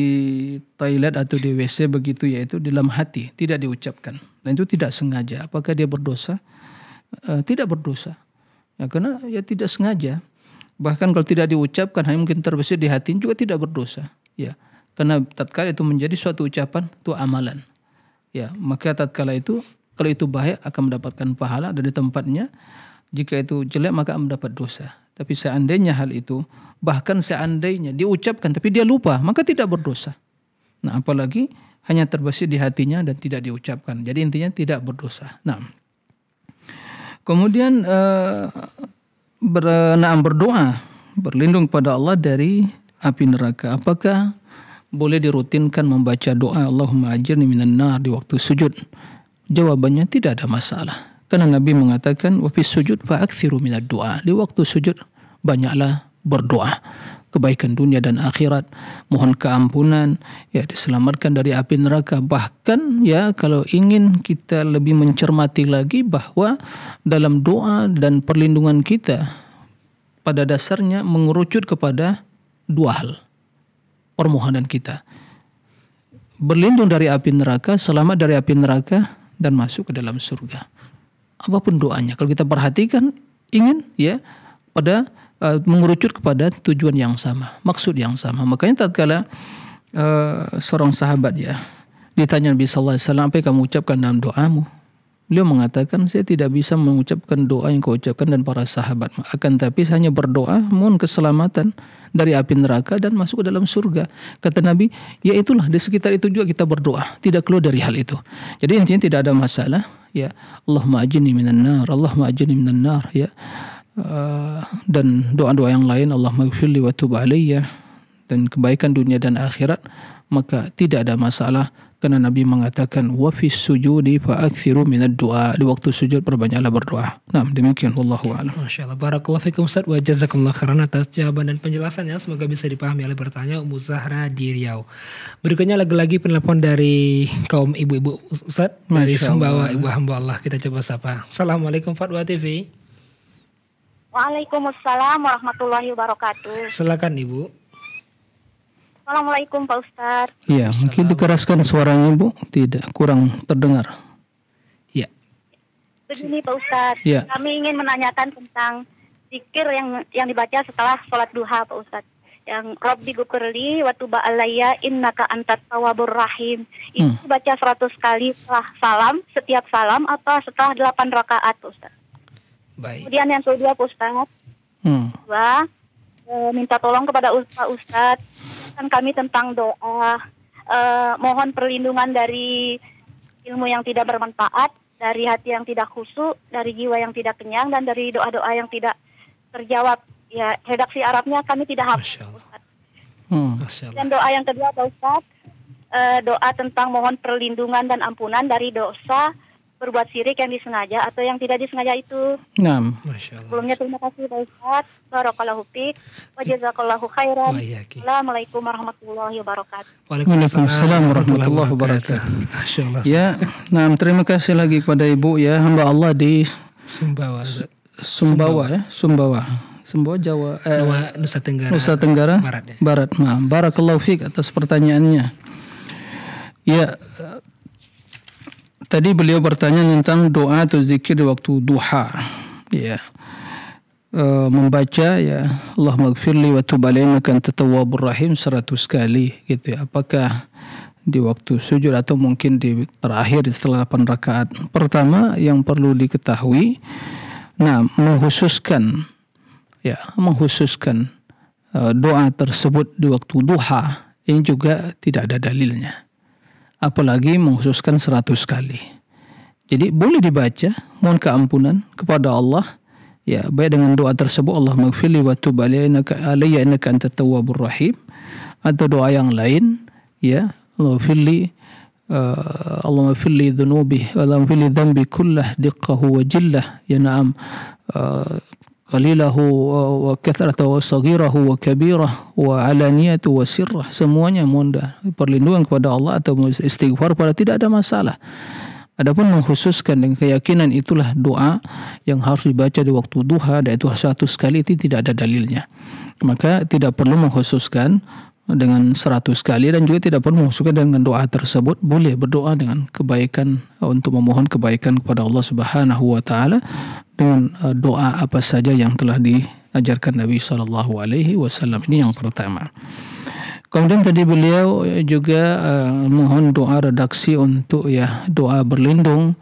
toilet atau di WC begitu, yaitu dalam hati, tidak diucapkan dan itu tidak sengaja, apakah dia berdosa? Tidak berdosa ya, karena ya tidak sengaja. Bahkan kalau tidak diucapkan, hanya mungkin terbesit di hati, juga tidak berdosa ya. Karena tatkala itu menjadi suatu ucapan, itu amalan. Ya, maka tatkala itu, kalau itu baik akan mendapatkan pahala dari tempatnya. Jika itu jelek maka akan mendapat dosa. Tapi seandainya hal itu, bahkan seandainya diucapkan tapi dia lupa, maka tidak berdosa. Nah, apalagi hanya terbesit di hatinya dan tidak diucapkan. Jadi intinya tidak berdosa. Nah, kemudian berdoa, berlindung kepada Allah dari api neraka. Apakah boleh dirutinkan membaca doa Allahumma ajirni minan nar di waktu sujud? Jawabannya tidak ada masalah. Karena Nabi mengatakan wa fis sujud fa'akthiru minad du'a. Di waktu sujud banyaklah berdoa. Kebaikan dunia dan akhirat, mohon keampunan, ya diselamatkan dari api neraka. Bahkan ya kalau ingin kita lebih mencermati lagi bahwa dalam doa dan perlindungan kita pada dasarnya mengerucut kepada dua hal. Permohonan kita, berlindung dari api neraka, selamat dari api neraka, dan masuk ke dalam surga. Apapun doanya, kalau kita perhatikan, ingin ya pada mengerucut kepada tujuan yang sama, maksud yang sama. Makanya tatkala seorang sahabat ya ditanya Nabi sallallahu alaihi wasallam, apa yang kamu ucapkan dalam doamu? Beliau mengatakan, saya tidak bisa mengucapkan doa yang kau ucapkan dan para sahabat. Akan tapi saya hanya berdoa, mohon keselamatan dari api neraka dan masuk ke dalam surga. Kata Nabi, ya itulah, di sekitar itu juga kita berdoa. Tidak keluar dari hal itu. Jadi intinya tidak ada masalah. Ya, Allahumma ajirni minan nar, Allahumma ajirni minan nar. Ya, dan doa-doa yang lain, Allahummaghfirli wa tub alayya, dan kebaikan dunia dan akhirat, maka tidak ada masalah karena Nabi mengatakan wa fis sujudi fa aktsiru minad du'a, di waktu sujud perbanyaklah berdoa. Nah, demikian, wallahu a'lam. Masyaallah, barakallahu fikum Ustaz wa jazakumullah khairan atas jawaban dan penjelasannya, semoga bisa dipahami oleh bertanya Ummu Zahra di Riau. Berikutnya lagi-lagi penelpon dari kaum ibu-ibu Ustaz dari Sumbawa, ibu hamba Allah, kita coba sapa. Assalamualaikum Fatwa TV. Waalaikumsalam warahmatullahi wabarakatuh. Silakan Ibu. Assalamualaikum Pak Ustadz. Iya, mungkin dikeraskan suaranya Bu, tidak, kurang terdengar. Iya. Begini Pak Ustadz, ya, kami ingin menanyakan tentang zikir yang dibaca setelah sholat duha Pak Ustadz. Yang Rabbi gufirli wa tub alayya innaka antat tawwabur rahim. Itu baca 100 kali setelah salam, setiap salam, atau setelah 8 rakaat Pak Ustadz. Baik. Kemudian yang kedua Pak Ustadz, minta tolong kepada Pak Ustadz kan kami tentang doa, mohon perlindungan dari ilmu yang tidak bermanfaat, dari hati yang tidak khusyuk, dari jiwa yang tidak kenyang, dan dari doa-doa yang tidak terjawab. Ya, redaksi Arabnya kami tidak hafal. Dan doa yang kedua Pak Ustadz, doa tentang mohon perlindungan dan ampunan dari dosa berbuat syirik yang disengaja atau yang tidak disengaja itu. Masya Allah. Sebelumnya terima kasih Pak Ustadz. Barakallahu fiik wa jazakallahu khairan. Assalamualaikum warahmatullahi wabarakatuh. Waalaikumsalam warahmatullahi wabarakatuh. Masyaallah. Ya, nah terima kasih lagi kepada Ibu ya, hamba Allah di Sumbawa. Sumbawa Jawa, Nusa Tenggara Barat. Ya. Barat. Nah, barakallahu fiik atas pertanyaannya. Ya, tadi beliau bertanya tentang doa atau zikir di waktu duha, ya, membaca ya Allahummaghfirli wa tub alayya innaka antat tawwabur rahim 100 kali gitu ya. Apakah di waktu sujud atau mungkin di terakhir setelah 8 rakaat? Pertama yang perlu diketahui, nah menghususkan ya, doa tersebut di waktu duha ini juga tidak ada dalilnya. Apalagi mengkhususkan 100 kali. Jadi boleh dibaca, mohon keampunan kepada Allah. Ya, baik dengan doa tersebut Allahummaghfirli wa tub alayya innaka antat tawwabur rahim, atau doa yang lain, ya, Allahumma firli dhunubi, Allahumma dhanbi kullah diqqahu wa jillah, ya na'am, qalilahu wa kathratahu wa saghirahu wa kabirahu wa alaniyatahu wa sirrah, semuanya mudah perlindungan kepada Allah atau istighfar pada, tidak ada masalah. Adapun mengkhususkan dengan keyakinan, itulah doa yang harus dibaca di waktu duha, yaitu 100 kali, itu tidak ada dalilnya. Maka tidak perlu mengkhususkan dengan 100 kali, dan juga tidak perlu mengkhususkan dengan doa tersebut. Boleh berdoa dengan kebaikan, untuk memohon kebaikan kepada Allah Subhanahu wa taala dengan doa apa saja yang telah diajarkan Nabi Shallallahu alaihi wasallam. Ini yang pertama. Kemudian tadi beliau juga mohon doa redaksi untuk ya doa berlindung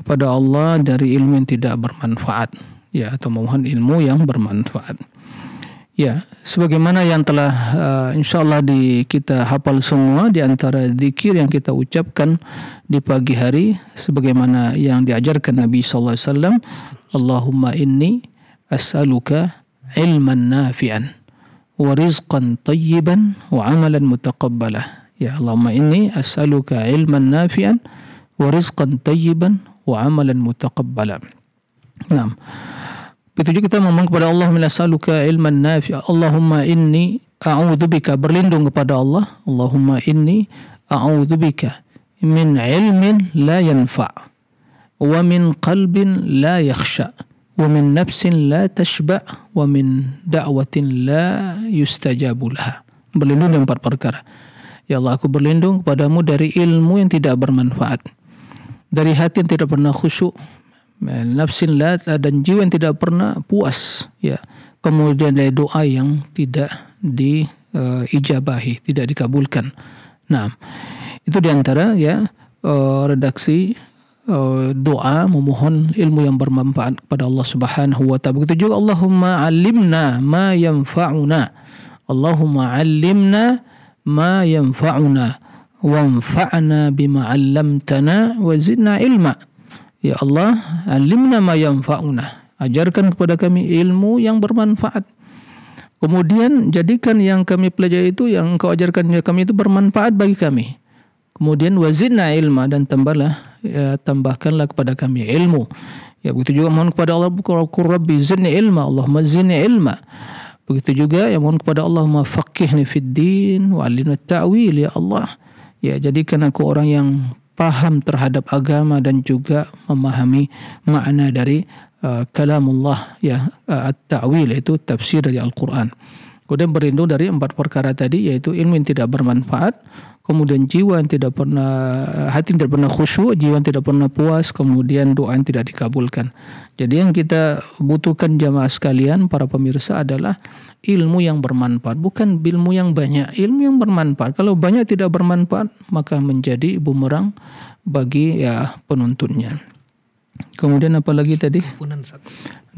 kepada Allah dari ilmu yang tidak bermanfaat, ya, atau memohon ilmu yang bermanfaat. Ya, sebagaimana yang telah insya Allah kita hafal semua, di antara zikir yang kita ucapkan di pagi hari, sebagaimana yang diajarkan Nabi SAW, Allahumma inni as'aluka ilman nafi'an, wa rizqan tayyiban, wa amalan mutaqabbalah. Ya, Allahumma inni as'aluka ilman nafi'an, wa rizqan tayyiban, wa amalan mutaqabbalah. Nah, itu juga kita memohon kepada Allah, as'aluka ilman nafi'a, Allahumma inni a'udzubika, berlindung kepada Allah, Allahumma inni a'udzubika min ilmin la yanfa' wa min qalbin la yakhsha wa min nafsin la tashba' wa min da'watin la yustajabu laha. Berlindung dari 4 perkara. Ya Allah, aku berlindung kepadamu dari ilmu yang tidak bermanfaat, dari hati yang tidak pernah khusyuk, nafsin la, dan jiwa yang tidak pernah puas, ya, kemudian dari doa yang tidak diijabahi, tidak dikabulkan. Nah, itu diantara ya redaksi doa memohon ilmu yang bermanfaat kepada Allah Subhanahu wa ta'ala. Begitu juga Allahumma 'allimna ma yanfa'una, Allahumma 'allimna ma yanfa'una wanfa'na bima 'allamtana wa zidna ilma. Ya Allah, alimna ma yanfa'una, Ajarkan kepada kami ilmu yang bermanfaat. Kemudian jadikan yang kami pelajari itu, yang engkau ajarkan kami itu bermanfaat bagi kami. Kemudian wazidna ilma, dan tambahkanlah kepada kami ilmu. Ya, begitu juga mohon kepada Allah, Rabbi zidni ilma, Allahumma zidni ilma. Begitu juga ya mohon kepada Allah, Allahumma faqihni fid din wa 'allimni ta'wil, ya Allah. Ya, jadikan aku orang yang paham terhadap agama dan juga memahami makna dari kalamullah, ya, at-ta'wil, itu tafsir dari Al-Quran. Kemudian berlindung dari 4 perkara tadi, yaitu ilmu yang tidak bermanfaat, kemudian jiwa yang tidak pernah, hati yang tidak pernah khusyuk, jiwa yang tidak pernah puas, kemudian doa yang tidak dikabulkan. Jadi yang kita butuhkan jamaah sekalian, para pemirsa, adalah ilmu yang bermanfaat, bukan ilmu yang banyak, ilmu yang bermanfaat. Kalau banyak tidak bermanfaat, maka menjadi bumerang bagi ya penuntutnya. Kemudian apalagi tadi? Ampunan,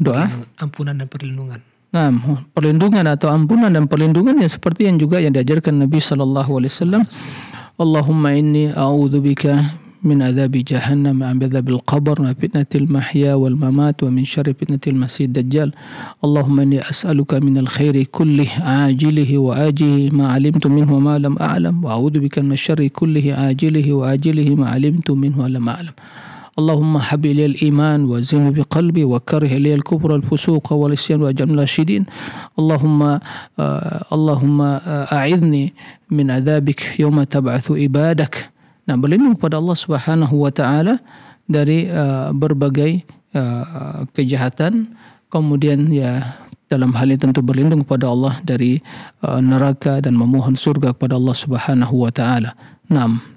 doa, ampunan dan perlindungan. Nah, perlindungan atau ampunan dan perlindungan, ya seperti yang juga yang diajarkan Nabi SAW. Allahumma inni a'udzubika min adzabi jahannam wa min adzabil qabr wa fitnatil mahya wal mamat wa min syarri fitnatil masih dajjal. Allahumma inni as'aluka minal khairi kullih ajilihi wa ajilihi ma 'alimtu minhu wa ma lam a'lam wa a'udzubika min syarri kullihi ajilihi wa ajilihi ma 'alimtu minhu wa lam a'lam. Allahumma habib lil iman wa zin bi qalbi wa karih lil kufra wal fusuq wal isyan wa jamla syidin. Allahumma a'idni min adzabik yawma tab'atsu ibadak. Nah, berlindung kepada Allah Subhanahu wa taala dari berbagai kejahatan, kemudian ya dalam hal ini tentu berlindung kepada Allah dari neraka dan memohon surga kepada Allah Subhanahu wa taala. 6.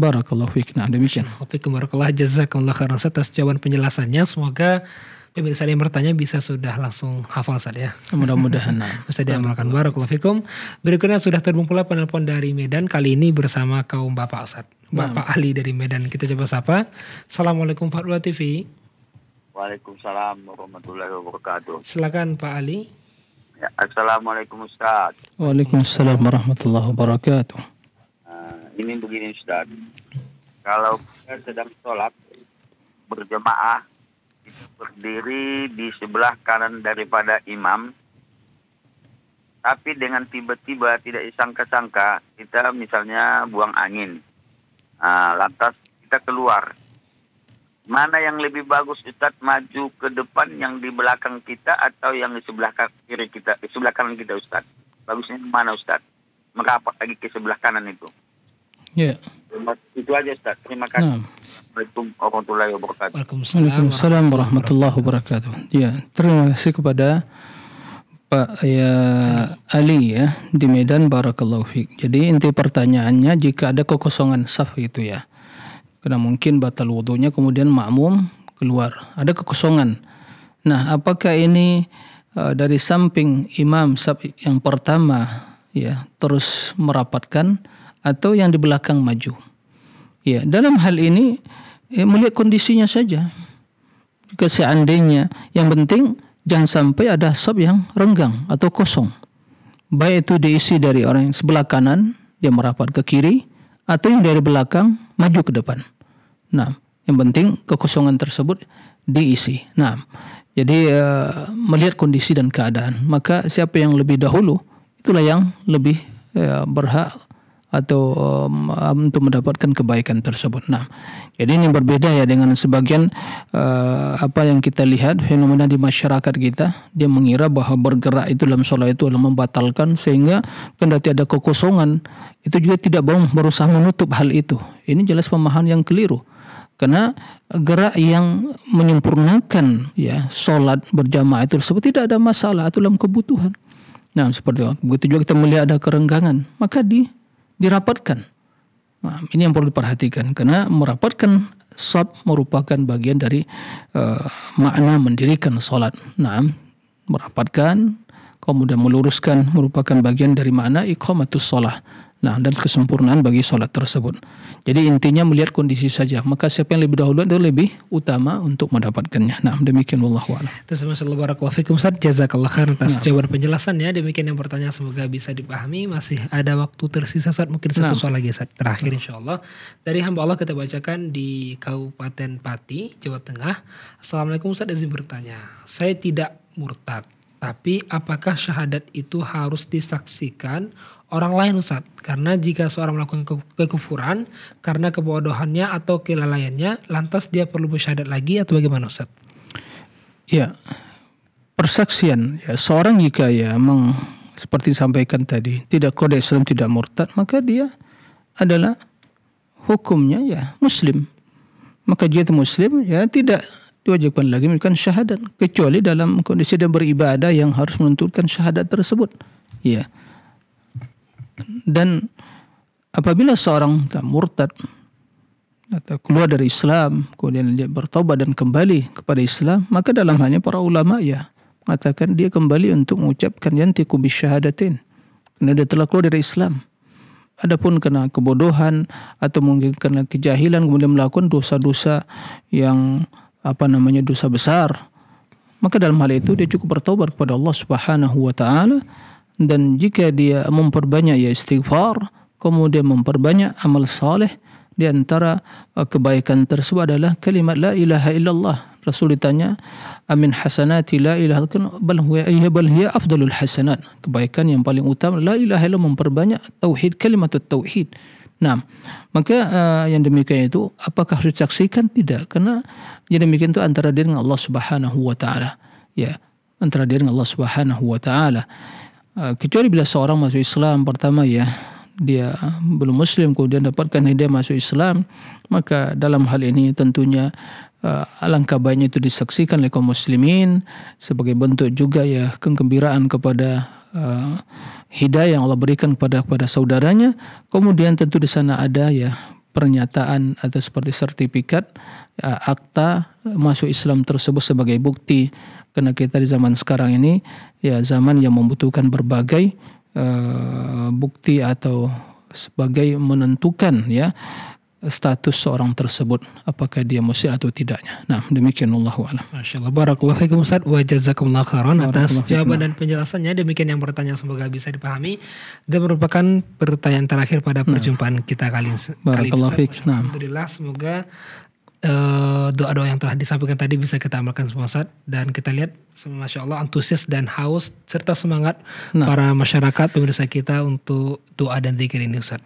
Barakallahu fiik. Nah, demikian. Barakallahu jazakumullah khairan atas jawaban penjelasannya. Semoga pemirsa yang bertanya bisa sudah langsung hafal saja. Mudah-mudahan bisa diamalkan. Barakallahu fiikum. Berikutnya sudah terhubung pula penelpon dari Medan, kali ini bersama kaum Bapak Ustaz. Bapak ahli dari Medan. Kita coba sapa. Assalamualaikum Fatwa TV. Waalaikumsalam warahmatullahi wabarakatuh. Silakan Pak Ali. Ya, assalamualaikum Ustaz. Waalaikumsalam warahmatullahi wabarakatuh. Ini begini Ustaz, kalau kita sedang sholat berjemaah, itu berdiri di sebelah kanan daripada imam, tapi dengan tiba-tiba tidak disangka-sangka, kita misalnya buang angin, lantas kita keluar. Mana yang lebih bagus Ustaz, maju ke depan yang di belakang kita atau yang di sebelah kiri kita, di sebelah kanan kita Ustaz? Bagusnya mana Ustaz? Maka apa lagi ke sebelah kanan itu? Ya. Itu aja Ustaz. Terima kasih. Assalamualaikum warahmatullahi wabarakatuh. Waalaikumsalam warahmatullahi wabarakatuh. Ya, terima kasih kepada Pak ya, Ali ya di Medan. Barakallahu fiik. Jadi inti pertanyaannya, jika ada kekosongan saf gitu ya, karena mungkin batal wudunya, kemudian makmum keluar, ada kekosongan. Nah, apakah ini dari samping imam saf yang pertama ya terus merapatkan, atau yang di belakang maju? Ya, dalam hal ini melihat kondisinya saja. Jika seandainya, yang penting jangan sampai ada saf yang renggang atau kosong, baik itu diisi dari orang yang sebelah kanan, dia merapat ke kiri, atau yang dari belakang maju ke depan. Nah, yang penting kekosongan tersebut diisi. Nah, jadi melihat kondisi dan keadaan, maka siapa yang lebih dahulu itulah yang lebih berhak atau untuk mendapatkan kebaikan tersebut. Nah, jadi ini berbeda ya dengan sebagian apa yang kita lihat fenomena di masyarakat kita. Dia mengira bahwa bergerak itu dalam sholat itu adalah membatalkan, sehingga kendati ada kekosongan itu juga tidak berusaha menutup hal itu. Ini jelas pemahaman yang keliru. Karena gerak yang menyempurnakan ya sholat berjamaah itu seperti tidak ada masalah atau dalam kebutuhan. Nah, seperti itu. Begitu juga kita melihat ada kerenggangan, maka dirapatkan. Nah, ini yang perlu diperhatikan, karena merapatkan saf merupakan bagian dari makna mendirikan sholat. Nah, merapatkan kemudian meluruskan merupakan bagian dari makna iqamatus sholah. Nah, dan kesempurnaan bagi sholat tersebut. Jadi intinya melihat kondisi saja. Maka siapa yang lebih dahuluan itu lebih utama untuk mendapatkannya. Nah, demikian wallahu a'lam. Assalamualaikum warahmatullahi wabarakatuh. Jazakallah khairan atas jawaban penjelasannya. Demikian yang bertanya, semoga bisa dipahami. Masih ada waktu tersisa, saat mungkin satu soal lagi saat terakhir insyaallah. Dari hamba Allah kita bacakan di Kabupaten Pati, Jawa Tengah. Assalamualaikum Ustaz, izin bertanya. Saya tidak murtad, tapi apakah syahadat itu harus disaksikan orang lain Ustaz? Karena jika seorang melakukan kekufuran karena kebodohannya atau kelalaiannya, lantas dia perlu bersyahadat lagi atau bagaimana Ustaz? Ya, persaksian ya, seorang jika ya memang seperti disampaikan tadi tidak kode Islam, tidak murtad, maka dia adalah hukumnya ya muslim. Maka jika muslim ya tidak diwajibkan lagi memberikan syahadat, kecuali dalam kondisi dia beribadah yang harus menuntutkan syahadat tersebut. Ya. Dan apabila seorang murtad atau keluar dari Islam, kemudian dia bertobat dan kembali kepada Islam, maka dalam halnya para ulama ya mengatakan dia kembali untuk mengucapkan yantiqu bisyahadatin, karena dia telah keluar dari Islam. Adapun kena kebodohan atau mungkin kena kejahilan kemudian melakukan dosa-dosa yang dosa besar, maka dalam hal itu dia cukup bertobat kepada Allah Subhanahu wa taala. Dan jika dia memperbanyak ya istighfar, kemudian memperbanyak amal saleh, di antara kebaikan tersebut adalah kalimat la ilaha illallah. Rasul ditanya, amin hasanati la ilaha bal hiya afdalul hasanat. Kebaikan yang paling utama la ilaha illallah, memperbanyak tauhid, kalimat tauhid. Nah, maka yang demikian itu apakah harus disaksikan? Tidak, karena yang demikian itu antara dia dengan Allah Subhanahu wa taala. Ya, antara dia dengan Allah Subhanahu wa taala. Kecuali bila seorang masuk Islam, pertama ya dia belum muslim kemudian dapatkan hidayah masuk Islam, maka dalam hal ini tentunya alangkah baiknya itu disaksikan oleh kaum muslimin sebagai bentuk juga ya kegembiraan kepada hidayah yang Allah berikan kepada saudaranya. Kemudian tentu di sana ada ya pernyataan atau seperti sertifikat akta masuk Islam tersebut sebagai bukti, karena kita di zaman sekarang ini ya zaman yang membutuhkan berbagai bukti atau sebagai menentukan ya status seorang tersebut apakah dia muslim atau tidaknya. Nah, demikian wallahu a'lam. Masyaallah, barakallahu fiikum Ustaz wa jazakumullah khairan atas jawaban dan penjelasannya. Demikian yang bertanya semoga bisa dipahami dan merupakan pertanyaan terakhir pada perjumpaan kita kali ini. Alhamdulillah, semoga doa-doa yang telah disampaikan tadi bisa kita amalkan semua Ustaz, dan kita lihat Masya Allah antusias dan haus serta semangat para masyarakat pemirsa kita untuk doa dan zikir ini Ustaz.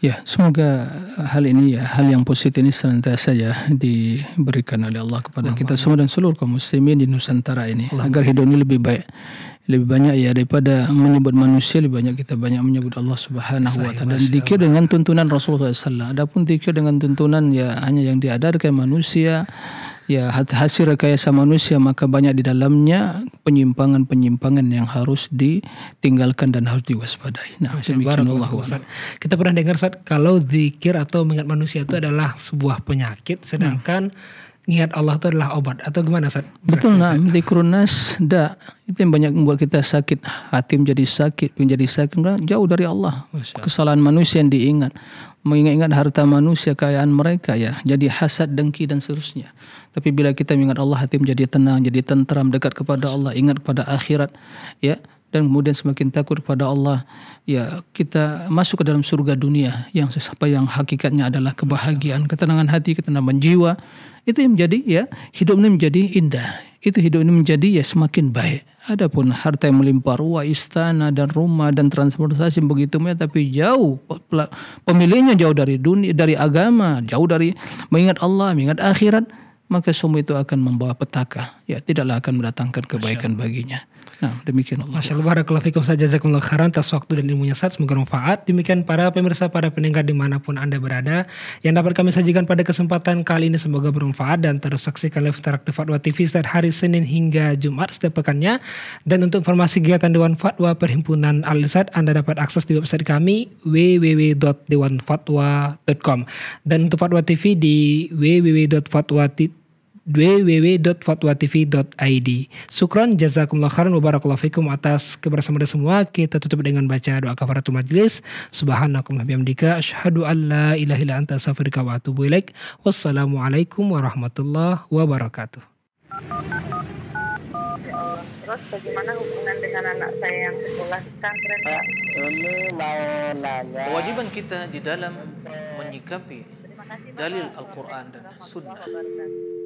Ya, semoga hal ini ya, hal yang positif ini senantiasa ya diberikan oleh Allah kepada kita semua dan seluruh kaum muslimin di Nusantara ini, agar hidup ini lebih baik. Lebih banyak ya daripada menyebut manusia, lebih banyak kita menyebut Allah Subhanahu wa taala, dan zikir dengan tuntunan Rasulullah SAW. Adapun zikir dengan tuntunan ya hanya yang diadarkan manusia, ya hasil rekayasa manusia, maka banyak di dalamnya penyimpangan-penyimpangan yang harus ditinggalkan dan harus diwaspadai. Nah, demikianlah Ustaz. Kita pernah dengar Ustaz kalau zikir atau mengingat manusia itu adalah sebuah penyakit, sedangkan ingat Allah itu adalah obat, atau gimana Ustaz? Betul, zikrun nas da, itu yang banyak membuat kita sakit hati, menjadi sakit, jauh dari Allah. Kesalahan manusia yang diingat, mengingat-ingat harta manusia, kekayaan mereka ya, jadi hasad, dengki dan seterusnya. Tapi bila kita mengingat Allah, hati menjadi tenang, jadi tentram, dekat kepada Allah, ingat kepada akhirat ya, dan kemudian semakin takut kepada Allah, ya kita masuk ke dalam surga dunia yang hakikatnya adalah kebahagiaan, ketenangan hati, ketenangan jiwa. Itu yang menjadi ya hidup ini menjadi indah, itu hidup ini menjadi ya semakin baik. Adapun harta yang melimpah ruah, istana dan rumah dan transportasi begitu banyak, tapi jauh pemiliknya jauh dari dunia, dari agama, jauh dari mengingat Allah, mengingat akhirat, maka semua itu akan membawa petaka, ya tidaklah akan mendatangkan kebaikan baginya. Nah, demikian Allah. Masya Allah, barakallahu fikum. Jazakumullah khairan atas waktu dan ilmunya Ustaz, semoga bermanfaat. Demikian para pemirsa, para pendengar dimanapun Anda berada, yang dapat kami sajikan pada kesempatan kali ini semoga bermanfaat, dan terus saksikan live interaktif Fatwa TV setiap hari Senin hingga Jumat setiap pekannya. Dan untuk informasi kegiatan Dewan Fatwa Perhimpunan Al-Irsyad Anda dapat akses di website kami www.dewanfatwa.com, dan untuk Fatwa TV di www.fatwa.com www.fatwatv.id. Syukron, jazakumullah khairan, wabarakallahu fikum atas kebersamaan semua. Kita tutup dengan baca doa kafaratul majlis. Subhanakallahumma bihamdika asyhadu an la ilaha illa anta astaghfiruka wa atubu ilaik. Wassalamualaikum warahmatullahi wabarakatuh. Terus bagaimana hubungan dengan anak saya yang sekolah pesantren, Pak? Ini mau nanya. Kewajiban kita di dalam menyikapi dalil Al-Quran dan Sunnah.